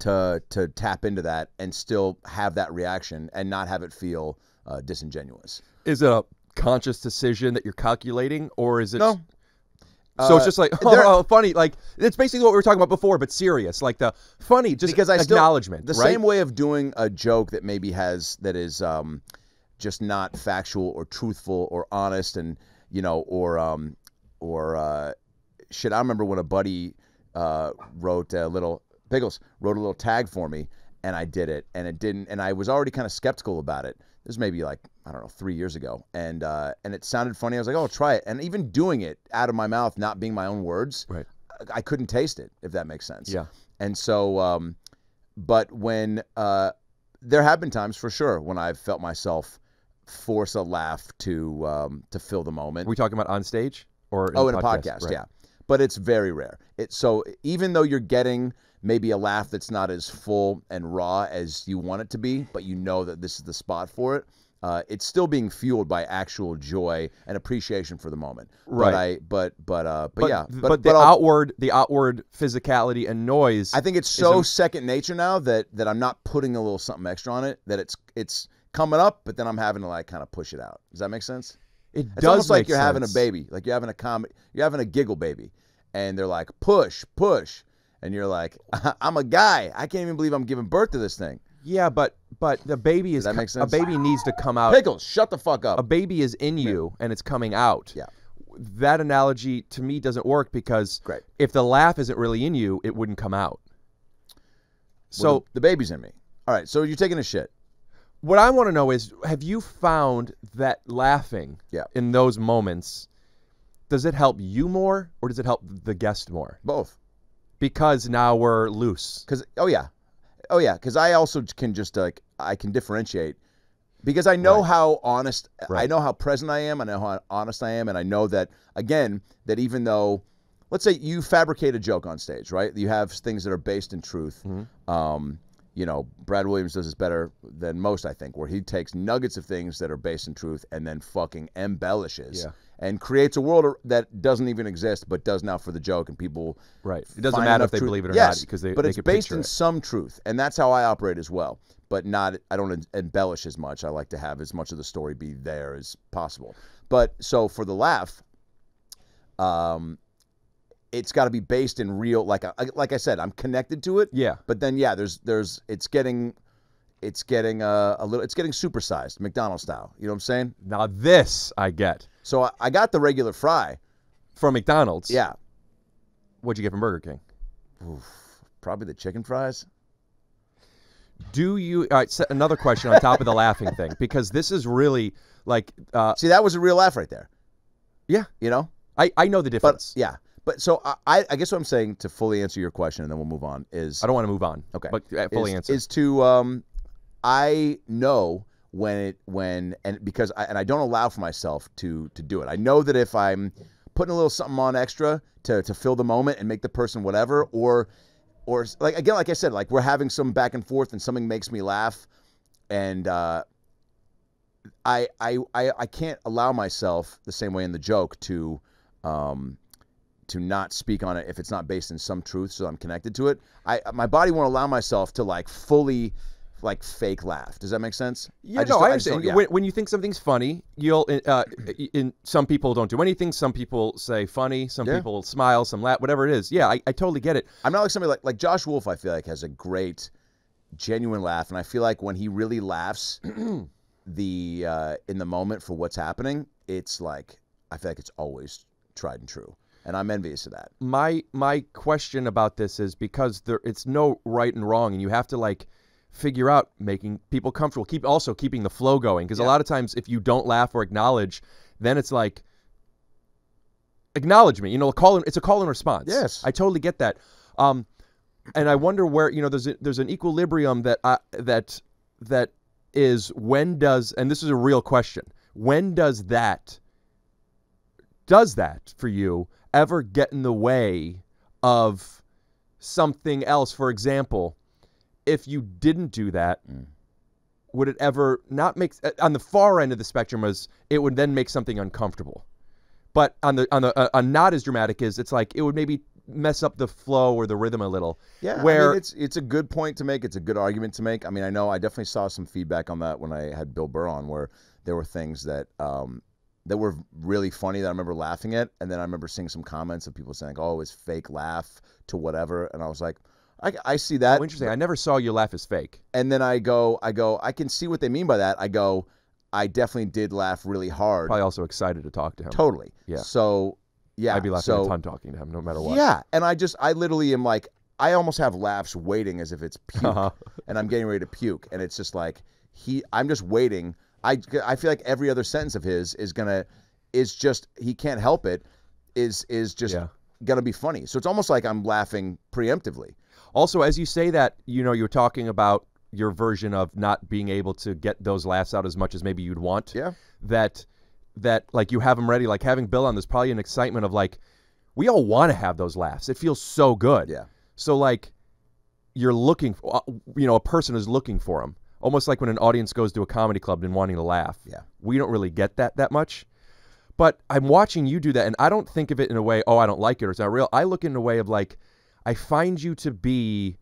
to tap into that and still have that reaction and not have it feel disingenuous. Is it a conscious decision that you're calculating, or is it? No. So it's just like, oh, funny. Like, it's basically what we were talking about before, but serious. Like the funny, just because acknowledgement. The same way of doing a joke that maybe is just not factual or truthful or honest, and you know, or shit. I remember when a buddy wrote a little tag for me, and I did it, and it didn't, and I was already kind of skeptical about it. This was maybe like, I don't know, 3 years ago, and it sounded funny. I was like, oh, try it, and even doing it out of my mouth, not being my own words, I couldn't taste it, if that makes sense. Yeah. And so, but when, there have been times, for sure, when I've felt myself force a laugh to fill the moment. Are we talking about on stage? Or in a podcast? In a podcast, yeah. But it's very rare. So even though you're getting maybe a laugh that's not as full and raw as you want it to be, but you know that this is the spot for it, it's still being fueled by actual joy and appreciation for the moment. Right. But the outward physicality and noise. I think it's so second nature now that I'm not putting a little something extra on it, that it's coming up, but then I'm having to like kind of push it out. Does that make sense? It's almost like you're having a baby, like you're having a giggle baby, and they're like, push, push, and you're like, I'm a guy, I can't even believe I'm giving birth to this thing. Yeah, but the baby is, does that make sense? A baby needs to come out. Pickles, shut the fuck up. A baby is in you, and it's coming out. Yeah. That analogy to me doesn't work because if the laugh isn't really in you, it wouldn't come out. So well, the baby's in me. All right, so you're taking a shit. What I want to know is, have you found that laughing in those moments, does it help you more or does it help the guest more? Both. Because now we're loose. Oh yeah. Because I also can just like, I can differentiate Because I know how honest, I know how present I am, I know how honest I am, and I know that, again, that even though, let's say you fabricate a joke on stage, right? You have things that are based in truth. Mm-hmm. You know, Brad Williams does this better than most, I think, where he takes nuggets of things that are based in truth and then fucking embellishes and creates a world that doesn't even exist but does now for the joke, and people It doesn't matter if they believe it or not, because they it's based in some truth, and that's how I operate as well. But not, I don't embellish as much. I like to have as much of the story be there as possible. But so for the laugh, it's got to be based in real, like I said, I'm connected to it. Yeah. But then there's it's getting supersized, McDonald's style. You know what I'm saying? Now this I get. So I got the regular fry from McDonald's. Yeah. What'd you get from Burger King? Oof, probably the chicken fries. Do you, all right, another question on top of the laughing thing, because this is really like... see, that was a real laugh right there. Yeah. You know? I know the difference. But, yeah. But so I guess what I'm saying, to fully answer your question, and then we'll move on, is... I don't want to move on. Okay. But fully answer. Is to, I know when it, and because I don't allow for myself to do it. I know that if I'm putting a little something on extra to fill the moment and make the person whatever, or like, again, like I said, like we're having some back and forth and something makes me laugh, and I can't allow myself the same way in the joke to not speak on it if it's not based in some truth, so I'm connected to it. My body won't allow myself to like fully like fake laugh. Does that make sense? Yeah, I understand. Yeah. When you think something's funny, you'll some people don't do anything. Some people say funny. Some people smile. Some laugh. Whatever it is. Yeah, I totally get it. I'm not like somebody like Josh Wolf. I feel like has a great, genuine laugh, and I feel like when he really laughs, the in the moment for what's happening, it's like I feel like it's always tried and true. And I'm envious of that. My question about this is because it's no right and wrong, and you have to like figure out making people comfortable, keeping the flow going, because a lot of times if you don't laugh or acknowledge, then it's like acknowledge me, you know, it's a call and response. Yes, I totally get that. And I wonder where, you know, there's an equilibrium that is, when does, and this is a real question, when does that for you ever get in the way of something else? For example, if you didn't do that, would it ever not make, on the far end of the spectrum is it would then make something uncomfortable, but on not as dramatic as it's like, it would maybe mess up the flow or the rhythm a little. Yeah. Where I mean, it's a good point to make. It's a good argument to make. I mean, I know I definitely saw some feedback on that when I had Bill Burr on, where there were things that, that were really funny that I remember laughing at. And then I remember seeing some comments of people saying, oh, it's fake laugh to whatever. And I was like, I see that. Oh, interesting. I never saw your laugh as fake. And then I go, I can see what they mean by that. I go, I definitely did laugh really hard. Probably also excited to talk to him. Totally. Yeah. So, yeah. I'd be laughing a ton talking to him no matter what. Yeah. And I literally am like, I almost have laughs waiting as if it's puke. Uh-huh. And I'm getting ready to puke. And it's just like, I'm just waiting. I feel like every other sentence of his is just, he can't help it, is just going to be funny. So it's almost like I'm laughing preemptively. Also, as you say that, you know, you're talking about your version of not being able to get those laughs out as much as maybe you'd want. Yeah. That like you have them ready, like having Bill on, there's probably an excitement of like, we all want to have those laughs. It feels so good. Yeah. So like you're looking for, you know, a person is looking for them. Almost like when an audience goes to a comedy club and wanting to laugh. Yeah. We don't really get that much. But I'm watching you do that, and I don't think of it in a way, oh, I don't like it or it's not real. I look in a way of like, I find you to be,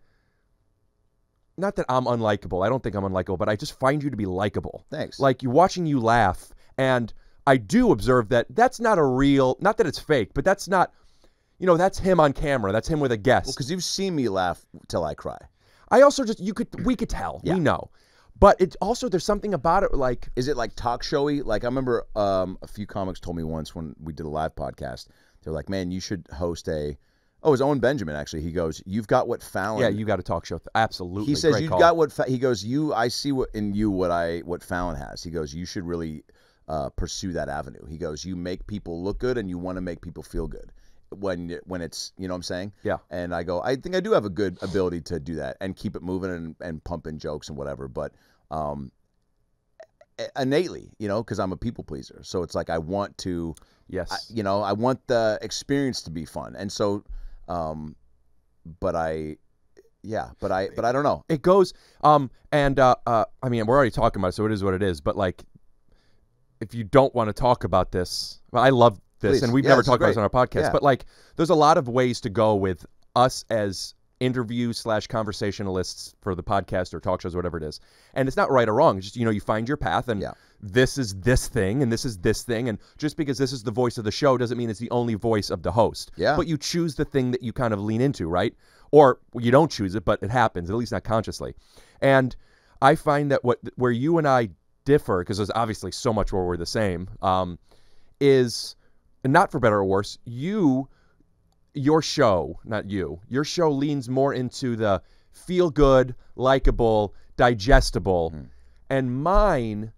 not that I'm unlikable, I don't think I'm unlikable, but I just find you to be likable. Thanks. Like, you're watching you laugh, and I do observe that that's not a real, not that it's fake, but that's not, you know, that's him on camera, that's him with a guest. Well, because you've seen me laugh till I cry. I also just, we could tell, we know. But it also, there's something about it, like... Is it like talk showy? Like, I remember a few comics told me once when we did a live podcast, they were like, man, you should host a... Oh, it was Owen Benjamin, actually. He goes, you've got what Fallon... Yeah, you got a talk show. Absolutely. He says, you've got what... He goes, I see what Fallon has. He goes, you should really pursue that avenue. He goes, you make people look good and you want to make people feel good. When it's, you know what I'm saying? Yeah. And I go, I think I do have a good ability to do that and keep it moving and pump in jokes and whatever. But innately, you know, because I'm a people pleaser. So it's like I want to, you know, I want the experience to be fun. And so, but I don't know. It goes, I mean, we're already talking about it, so it is what it is. But like, if you don't want to talk about this, well, I love this, and we've never talked about this on our podcast. But like, there's a lot of ways to go with us as interview/conversationalists for the podcast or talk shows, whatever it is. And it's not right or wrong. It's just, you know, you find your path, and this is this thing, and this is this thing. And just because this is the voice of the show doesn't mean it's the only voice of the host. But you choose the thing that you kind of lean into, right? Or you don't choose it, but it happens, at least not consciously. And I find that where you and I differ, because there's obviously so much where we're the same, is, not for better or worse, your show, not you, your show leans more into the feel good, likable, digestible, and mine,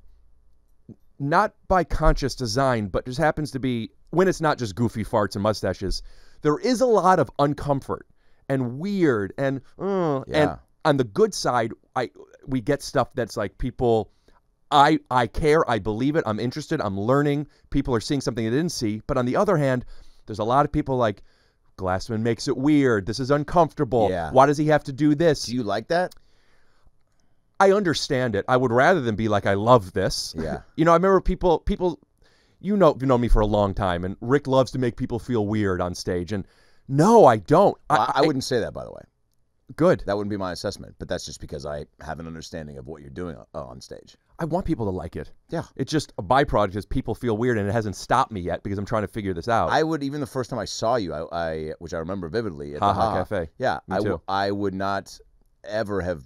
not by conscious design, but just happens to be, when it's not just goofy farts and mustaches, there is a lot of uncomfort and weird and, and on the good side, we get stuff that's like people, I care, I believe it, I'm interested, I'm learning, people are seeing something they didn't see. But on the other hand, there's a lot of people like, Glassman makes it weird. This is uncomfortable. Why does he have to do this? Do you like that? I understand it. I would rather than be like, I love this. You know, I remember people, you've known me for a long time, and Rick loves to make people feel weird on stage. And no, I don't. I wouldn't say that, by the way. Good. That wouldn't be my assessment, but that's just because I have an understanding of what you're doing on stage. I want people to like it. It's just a byproduct is people feel weird, and it hasn't stopped me yet because I'm trying to figure this out. I would, even the first time I saw you, which I remember vividly at the Ha Ha Cafe. I would not ever have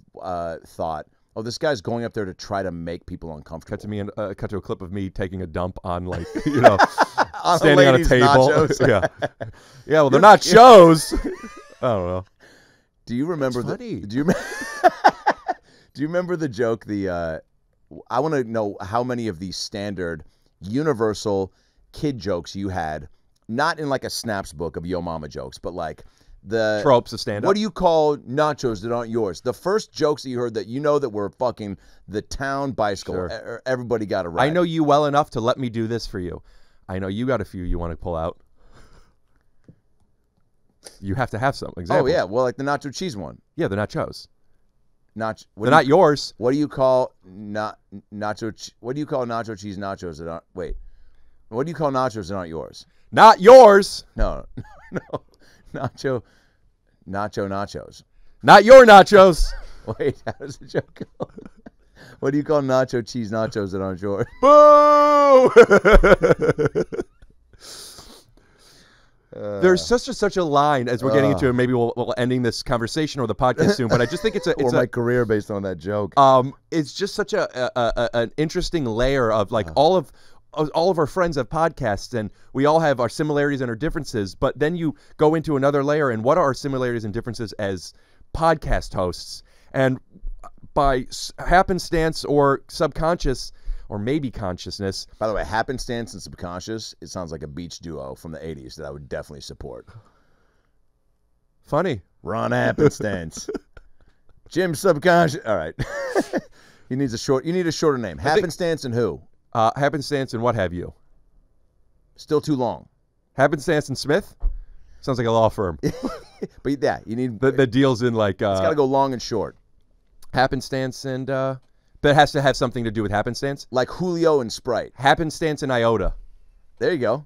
thought, oh, this guy's going up there to try to make people uncomfortable. Cut to a clip of me taking a dump on, like, you know, standing on a table. Well, they're not shows. I don't know. Do you remember do you remember the joke? I want to know how many of these standard universal kid jokes you had, not in like a Snaps book of Yo Mama jokes, but like the tropes of stand-up. What do you call nachos that aren't yours? The first jokes that you heard that you know that were fucking the town bicycle. Everybody got a ride. I know you well enough to let me do this for you. I know you got a few you want to pull out. You have to have some examples. Oh yeah, well, like the nacho cheese one. Yeah, they're nachos. They're not yours. What do you call What do you call nacho cheese nachos that aren't? Wait, what do you call nachos that aren't yours? Not yours. No, no, nachos. Not your nachos. Wait, how does the joke go? What do you call nacho cheese nachos that aren't yours? Boo! There's such a line as we're getting into, and maybe we'll ending this conversation or the podcast soon. But I just think it's my career based on that joke. It's just such an interesting layer of like all of our friends have podcasts, and we all have our similarities and our differences. But then you go into another layer, and what are our similarities and differences as podcast hosts? And by happenstance or subconscious. Or maybe consciousness. By the way, happenstance and subconscious, it sounds like a beach duo from the 80s that I would definitely support. Funny. Ron Happenstance. Jim Subconscious. All right. You need a shorter name. Happenstance and who? Happenstance and what have you. Still too long. Happenstance and Smith? Sounds like a law firm. But yeah, you need... The deal's in like... it's got to go long and short. Happenstance and... But it has to have something to do with happenstance? Like Julio and Sprite. Happenstance and Iota. There you go.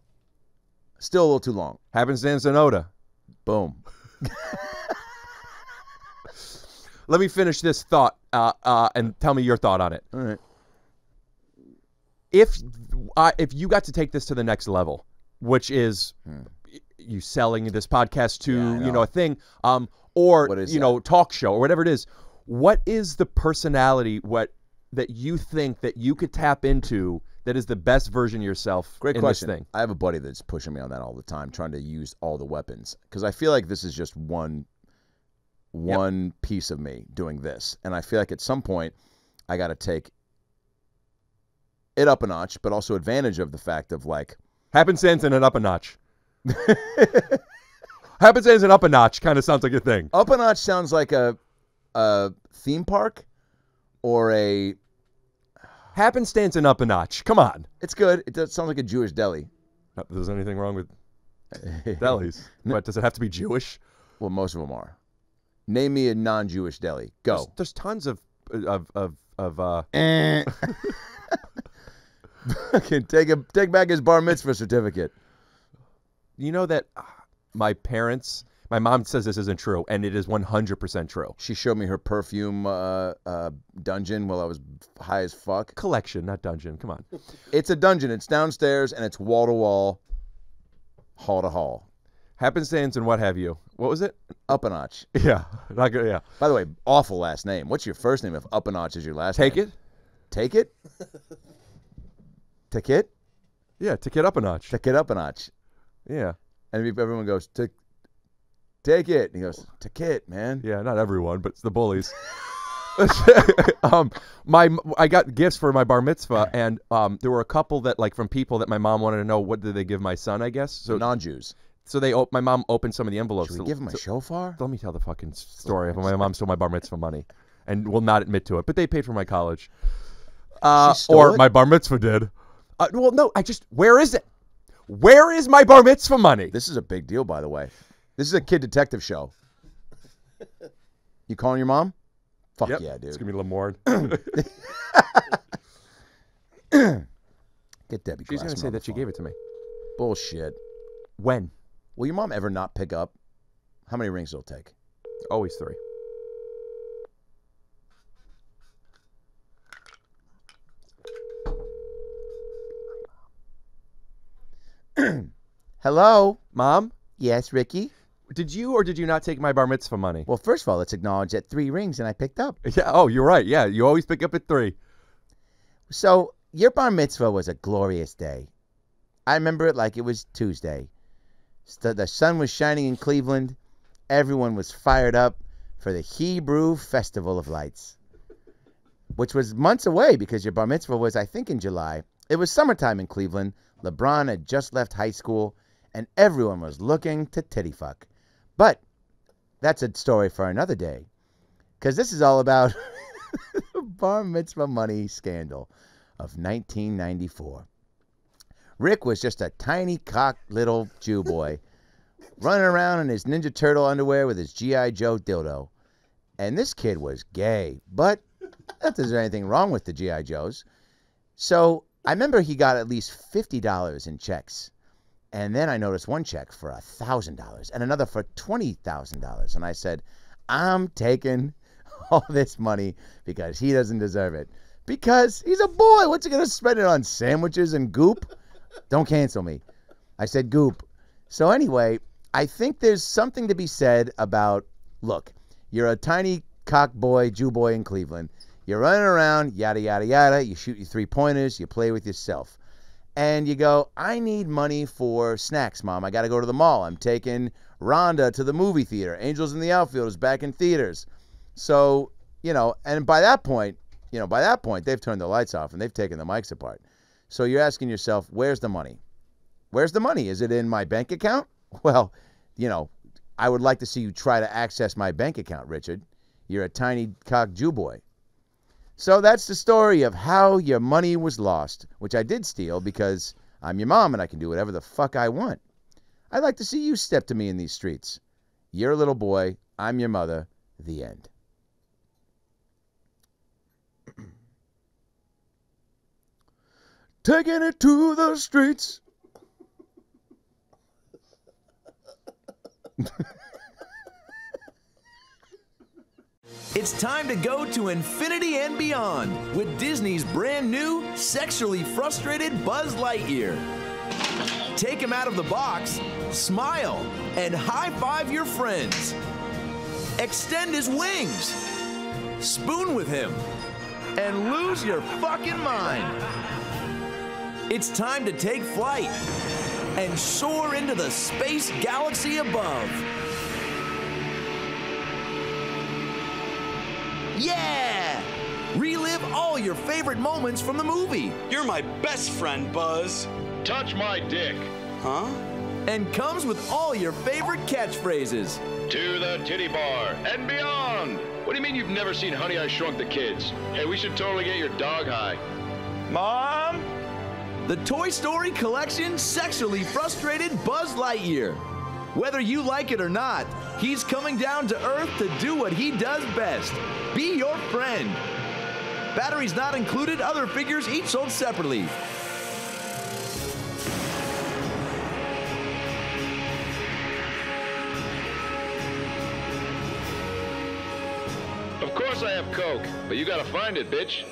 Still a little too long. Happenstance and Iota. Boom. Let me finish this thought and tell me your thought on it. All right. If you got to take this to the next level, which is you selling this podcast to a thing, or talk show or whatever it is, what is the personality that you think that you could tap into that is the best version of yourself? Great question. This thing? I have a buddy that's pushing me on that all the time, trying to use all the weapons, because I feel like this is just one piece of me doing this, and I feel like at some point I got to take it up a notch, but also advantage of the fact of like happenstance and an up a notch. Happenstance and up a notch kind of sounds like a thing. Up a notch sounds like a theme park or a Happenstance and up a notch. Come on. It's good. It does sound like a Jewish deli. There's anything wrong with delis. But does it have to be Jewish? Well, most of them are. Name me a non-Jewish deli. Go. There's tons of take back his bar mitzvah certificate. You know that my parents, my mom says this isn't true, and it is 100% true. She showed me her perfume dungeon while I was high as fuck. Collection, not dungeon. Come on. It's a dungeon. It's downstairs, and it's wall-to-wall, hall-to-hall. Happenstance and what have you. What was it? Up a notch. Yeah. Not good, yeah. By the way, awful last name. What's your first name if up a notch is your last name? Take it? Take it? Take it? Yeah, take it up a notch. Take it up a notch. Yeah. And everyone goes, take it. And he goes, take it, man. Yeah, not everyone, but it's the bullies. I got gifts for my bar mitzvah, and there were a couple that, like, from people that my mom wanted to know, what did they give my son, I guess? So non-Jews. So they, my mom opened some of the envelopes. Should we give him a shofar? Let me tell the fucking story of when my mom stole my bar mitzvah money, and will not admit to it. But they paid for my college, or my bar mitzvah did. Well, no, I just, where is it? Where is my bar mitzvah money? This is a big deal, by the way. This is a kid detective show. You calling your mom? Fuck yep. Yeah, dude. It's gonna be Lamorne. Get Debbie. She's gonna say that you gave it to me. Bullshit. When? Will your mom ever not pick up? How many rings it'll take? Always 3. Hello? Mom? Yes, Ricky? Did you or did you not take my bar mitzvah money? Well, first of all, let's acknowledge that 3 rings and I picked up. Yeah. Oh, you're right. Yeah, you always pick up at 3. So, your bar mitzvah was a glorious day. I remember it like it was Tuesday. The sun was shining in Cleveland. Everyone was fired up for the Hebrew Festival of Lights, which was months away because your bar mitzvah was, I think, in July. It was summertime in Cleveland. LeBron had just left high school, and everyone was looking to titty fuck. But that's a story for another day, because this is all about the bar mitzvah money scandal of 1994. Rick was just a tiny cocked little Jew boy running around in his Ninja Turtle underwear with his G.I. Joe dildo. And this kid was gay, but not that there's anything wrong with the G.I. Joes. So I remember he got at least $50 in checks. And then I noticed one check for $1,000 and another for $20,000. And I said, I'm taking all this money because he doesn't deserve it. Because he's a boy. What's he going to spend it on? Sandwiches and goop? Don't cancel me. I said goop. So anyway, I think there's something to be said about, look, you're a tiny cock boy, Jew boy in Cleveland. You're running around, yada, yada, yada. You shoot your 3-pointers. You play with yourself. And you go, I need money for snacks, Mom. I got to go to the mall. I'm taking Rhonda to the movie theater. Angels in the Outfield is back in theaters. So, you know, and by that point, you know, by that point, they've turned the lights off and they've taken the mics apart. So you're asking yourself, where's the money? Where's the money? Is it in my bank account? Well, you know, I would like to see you try to access my bank account, Richard. You're a tiny cock Jew boy. So that's the story of how your money was lost, which I did steal because I'm your mom and I can do whatever the fuck I want. I'd like to see you step to me in these streets. You're a little boy. I'm your mother. The end. Taking it to the streets. It's time to go to infinity and beyond with Disney's brand new, sexually frustrated Buzz Lightyear. Take him out of the box, smile, and high-five your friends. Extend his wings, spoon with him, and lose your fucking mind. It's time to take flight and soar into the space galaxy above. Yeah! Relive all your favorite moments from the movie. You're my best friend, Buzz. Touch my dick. Huh? And comes with all your favorite catchphrases. To the titty bar and beyond. What do you mean you've never seen Honey, I Shrunk the Kids? Hey, we should totally get your dog high. Mom? The Toy Story Collection sexually frustrated Buzz Lightyear. Whether you like it or not, he's coming down to Earth to do what he does best. Be your friend. Batteries not included, other figures each sold separately. Of course I have Coke, but you gotta find it, bitch.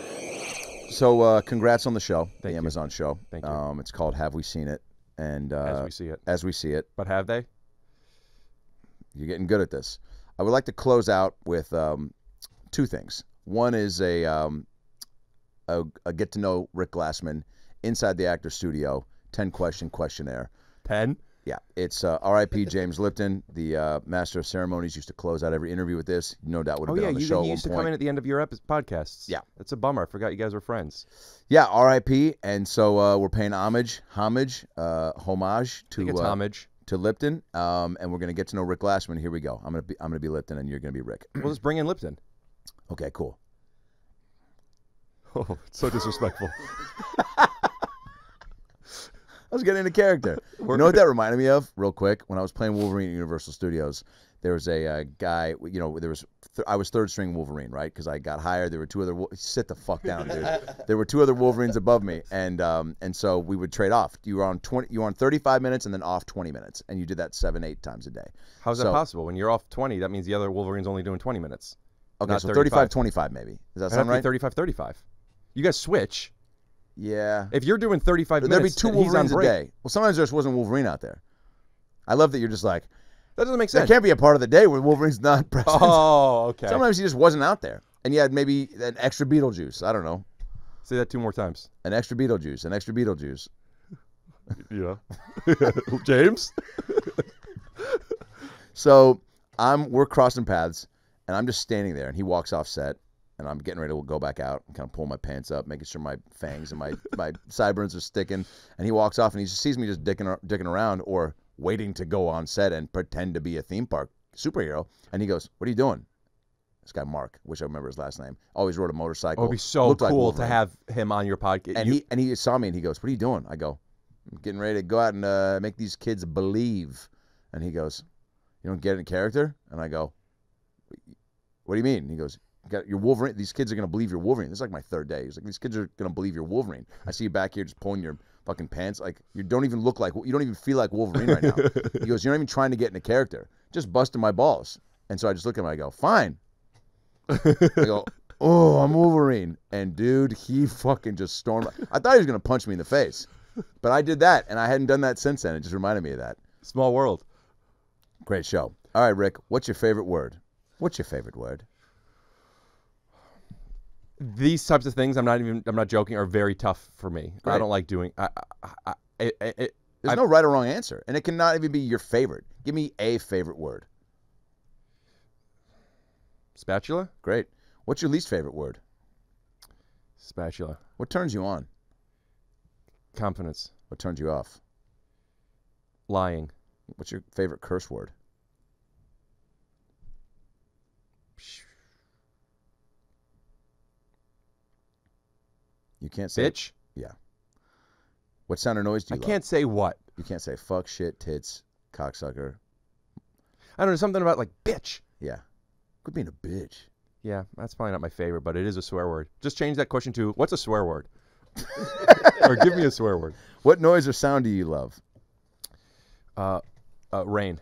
So congrats on the show, the Amazon show. Thank you. It's called Have We Seen It? And As We See It. As We See It. But have they? You're getting good at this. I would like to close out with two things. One is a get to know Rick Glassman inside the Actor Studio 10-question questionnaire. 10? Yeah, it's R.I.P. James Lipton, the master of ceremonies, used to close out every interview with this. No doubt would have been on the show at one point. Oh yeah, you used to come in at the end of your podcasts. Yeah, it's a bummer. I forgot you guys were friends. Yeah, R.I.P. And so we're paying homage to Lipton, and we're gonna get to know Rick Glassman. Here we go. I'm gonna be Lipton, and you're gonna be Rick. Well, let's bring in Lipton. Okay, cool. Oh, it's so disrespectful. I was getting into character. You know what that reminded me of? Real quick, when I was playing Wolverine at Universal Studios, there was a guy, you know, I was third string Wolverine, right? Because I got hired. There were two other, sit the fuck down, dude. There were two other Wolverines above me, and so we would trade off. You were on 35 minutes and then off 20 minutes, and you did that 7, 8 times a day. How's that possible? When you're off 20, that means the other Wolverine's only doing 20 minutes. Okay, not so 35-25 maybe. Does that sound right? 35-35. You guys switch. Yeah. If you're doing 35 minutes, there'd be two Wolverines a day. Well, sometimes there just wasn't Wolverine out there. I love that you're just like, that doesn't make sense. That can't be a part of the day where Wolverine's not present. Oh, okay. Sometimes he just wasn't out there. And you had maybe an extra Beetlejuice. I don't know. Say that 2 more times. An extra Beetlejuice. An extra Beetlejuice. Yeah. James? So we're crossing paths, and I'm just standing there, and he walks off set. And I'm getting ready to go back out and kind of pull my pants up, making sure my fangs and my sideburns are sticking. And he walks off and he just sees me just dicking around or waiting to go on set and pretend to be a theme park superhero. And he goes, "What are you doing?" This guy, Mark, which I remember his last name, always rode a motorcycle. Oh, it'd be so cool to have him on your podcast. And he saw me and he goes, "What are you doing?" I go, "I'm getting ready to go out and make these kids believe." And he goes, "You don't get in character?" And I go, "What do you mean?" And he goes, "You're Wolverine. These kids are gonna believe you're Wolverine." This is like my 3rd day. He's like, "These kids are gonna believe you're Wolverine. I see you back here just pulling your fucking pants. Like you don't even feel like Wolverine right now." He goes, "You're not even trying to get into character. Just busting my balls." And so I just look at him. I go, "Fine." I go, "Oh, I'm Wolverine." And dude, he fucking just stormed. I thought he was gonna punch me in the face, but I did that, and I hadn't done that since then. It just reminded me of that. Small world. Great show. All right, Rick. What's your favorite word? What's your favorite word? These types of things, I'm not joking, are very tough for me. Great. I don't like doing. There's no right or wrong answer, and it cannot even be your favorite. Give me a favorite word. Spatula. Great. What's your least favorite word? Spatula. What turns you on? Confidence. What turns you off? Lying. What's your favorite curse word? You can't say bitch. Yeah. What sound or noise do you like? I can't say what. You can't say fuck, shit, tits, cocksucker. I don't know, something about like bitch. Yeah. Quit being a bitch. Yeah, that's probably not my favorite, but it is a swear word. Just change that question to what's a swear word? Or give me a swear word. What noise or sound do you love? Rain.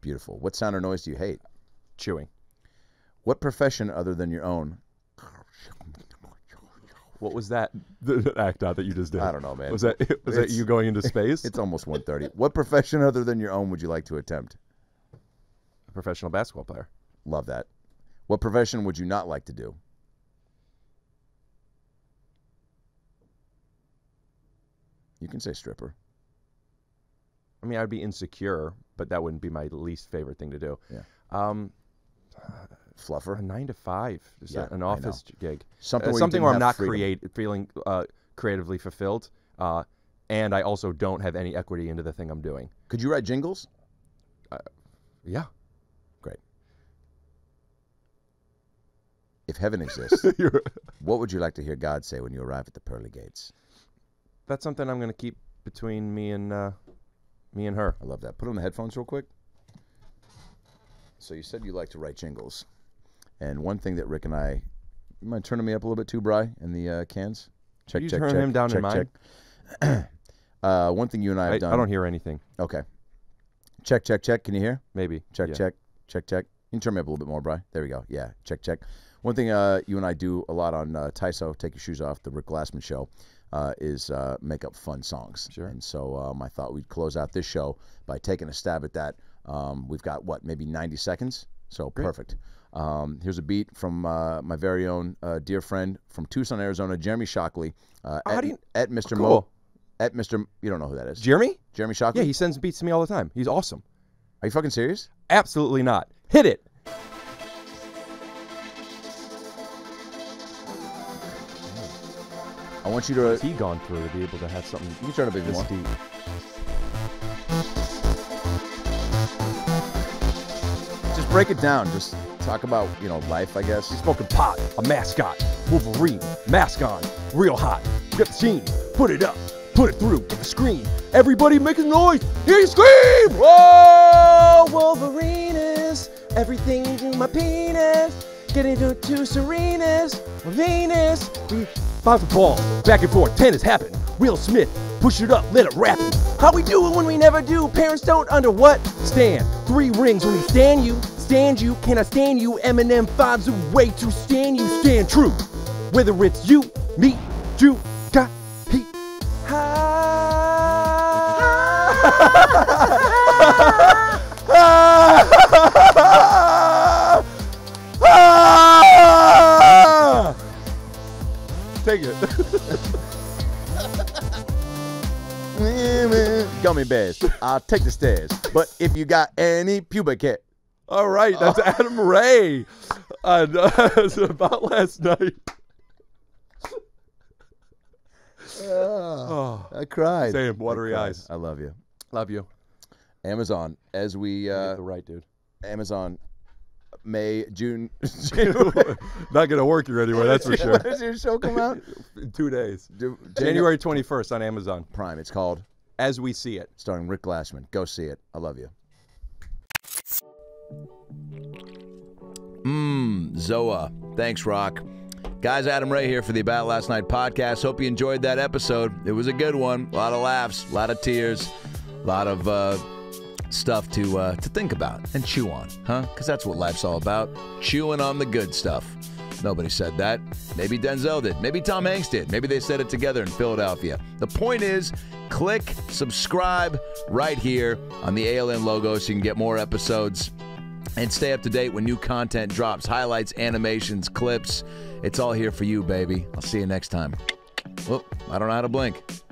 Beautiful. What sound or noise do you hate? Chewing. What profession other than your own? What was that act out that you just did? I don't know, man. Was that you going into space? It's almost 1:30. What profession other than your own would you like to attempt? A professional basketball player. Love that. What profession would you not like to do? You can say stripper. I mean, I'd be insecure, but that wouldn't be my least favorite thing to do. Yeah. Fluffer. A 9-to-5. Just an office gig. Something where I'm not feeling creatively fulfilled, and I also don't have any equity into the thing I'm doing. Could you write jingles? Yeah. Great. If heaven exists, what would you like to hear God say when you arrive at the pearly gates? That's something I'm going to keep between me and her. I love that. Put on the headphones real quick. So you said you like to write jingles. And one thing that Rick and I... You mind turning me up a little bit too, Bri, in the cans? Check, you check, turn check, him down check, in mine? Check. One thing you and I have done... I don't hear anything. Okay. Check, check, check. Can you hear? Maybe. Check, yeah. Check, check, check. You can turn me up a little bit more, Bri. There we go. Yeah, check, check. One thing you and I do a lot on Tyso, Take Your Shoes Off, the Rick Glassman show, is make up fun songs. Sure. And so I thought we'd close out this show by taking a stab at that. We've got, what, maybe 90 seconds? So great. Perfect. Here's a beat from my very own dear friend from Tucson, Arizona, Jeremy Shockley. At Mr. Cool. Mo. At Mr. You don't know who that is. Jeremy? Jeremy Shockley? Yeah, he sends beats to me all the time. He's awesome. Are you fucking serious? Absolutely not. Hit it. I want you to... What's he gone through to be able to have something... You can turn a big one. Deep. Just break it down. Just talk about, you know, life, I guess. He's smoking pot, a mascot, Wolverine, mask on, real hot. Get the scene, put it up, put it through, get the screen. Everybody making noise, hear you scream! Whoa, Wolverine is everything to my penis. Get into it to Serena's, Venus. We bounce the ball, back and forth, tennis happen. Will Smith, push it up, let it rap it. How we do it when we never do? Parents don't under what? Stand, three rings when we stand you, can I stand you? Eminem finds a way to stand you, stand true. Whether it's you, me, you, got, he, ha. Take it. Gummy bears, I'll take the stairs. But if you got any pubic hair. All right, that's Adam Ray. It's About Last Night. I cried. Same, watery eyes. I love you. Love you. Amazon, as we... get the right, dude. Amazon... May, June, January. Not gonna work here anyway, that's for sure. When does your show come out? In 2 days. January 21st on Amazon Prime. It's called As We See It, starring Rick Glassman. Go see it. I love you. Zoa. Thanks, Rock. Guys, Adam Ray here for the About Last Night podcast. Hope you enjoyed that episode. It was a good one. A lot of laughs, a lot of tears, a lot of stuff to think about and chew on, huh? Because that's what life's all about, chewing on the good stuff. Nobody said that. Maybe Denzel did. Maybe Tom Hanks did. Maybe they said it together in Philadelphia. The point is, click subscribe right here on the ALN logo so you can get more episodes and stay up to date when new content drops, highlights, animations, clips. It's all here for you, baby. I'll see you next time. Whoop, I don't know how to blink.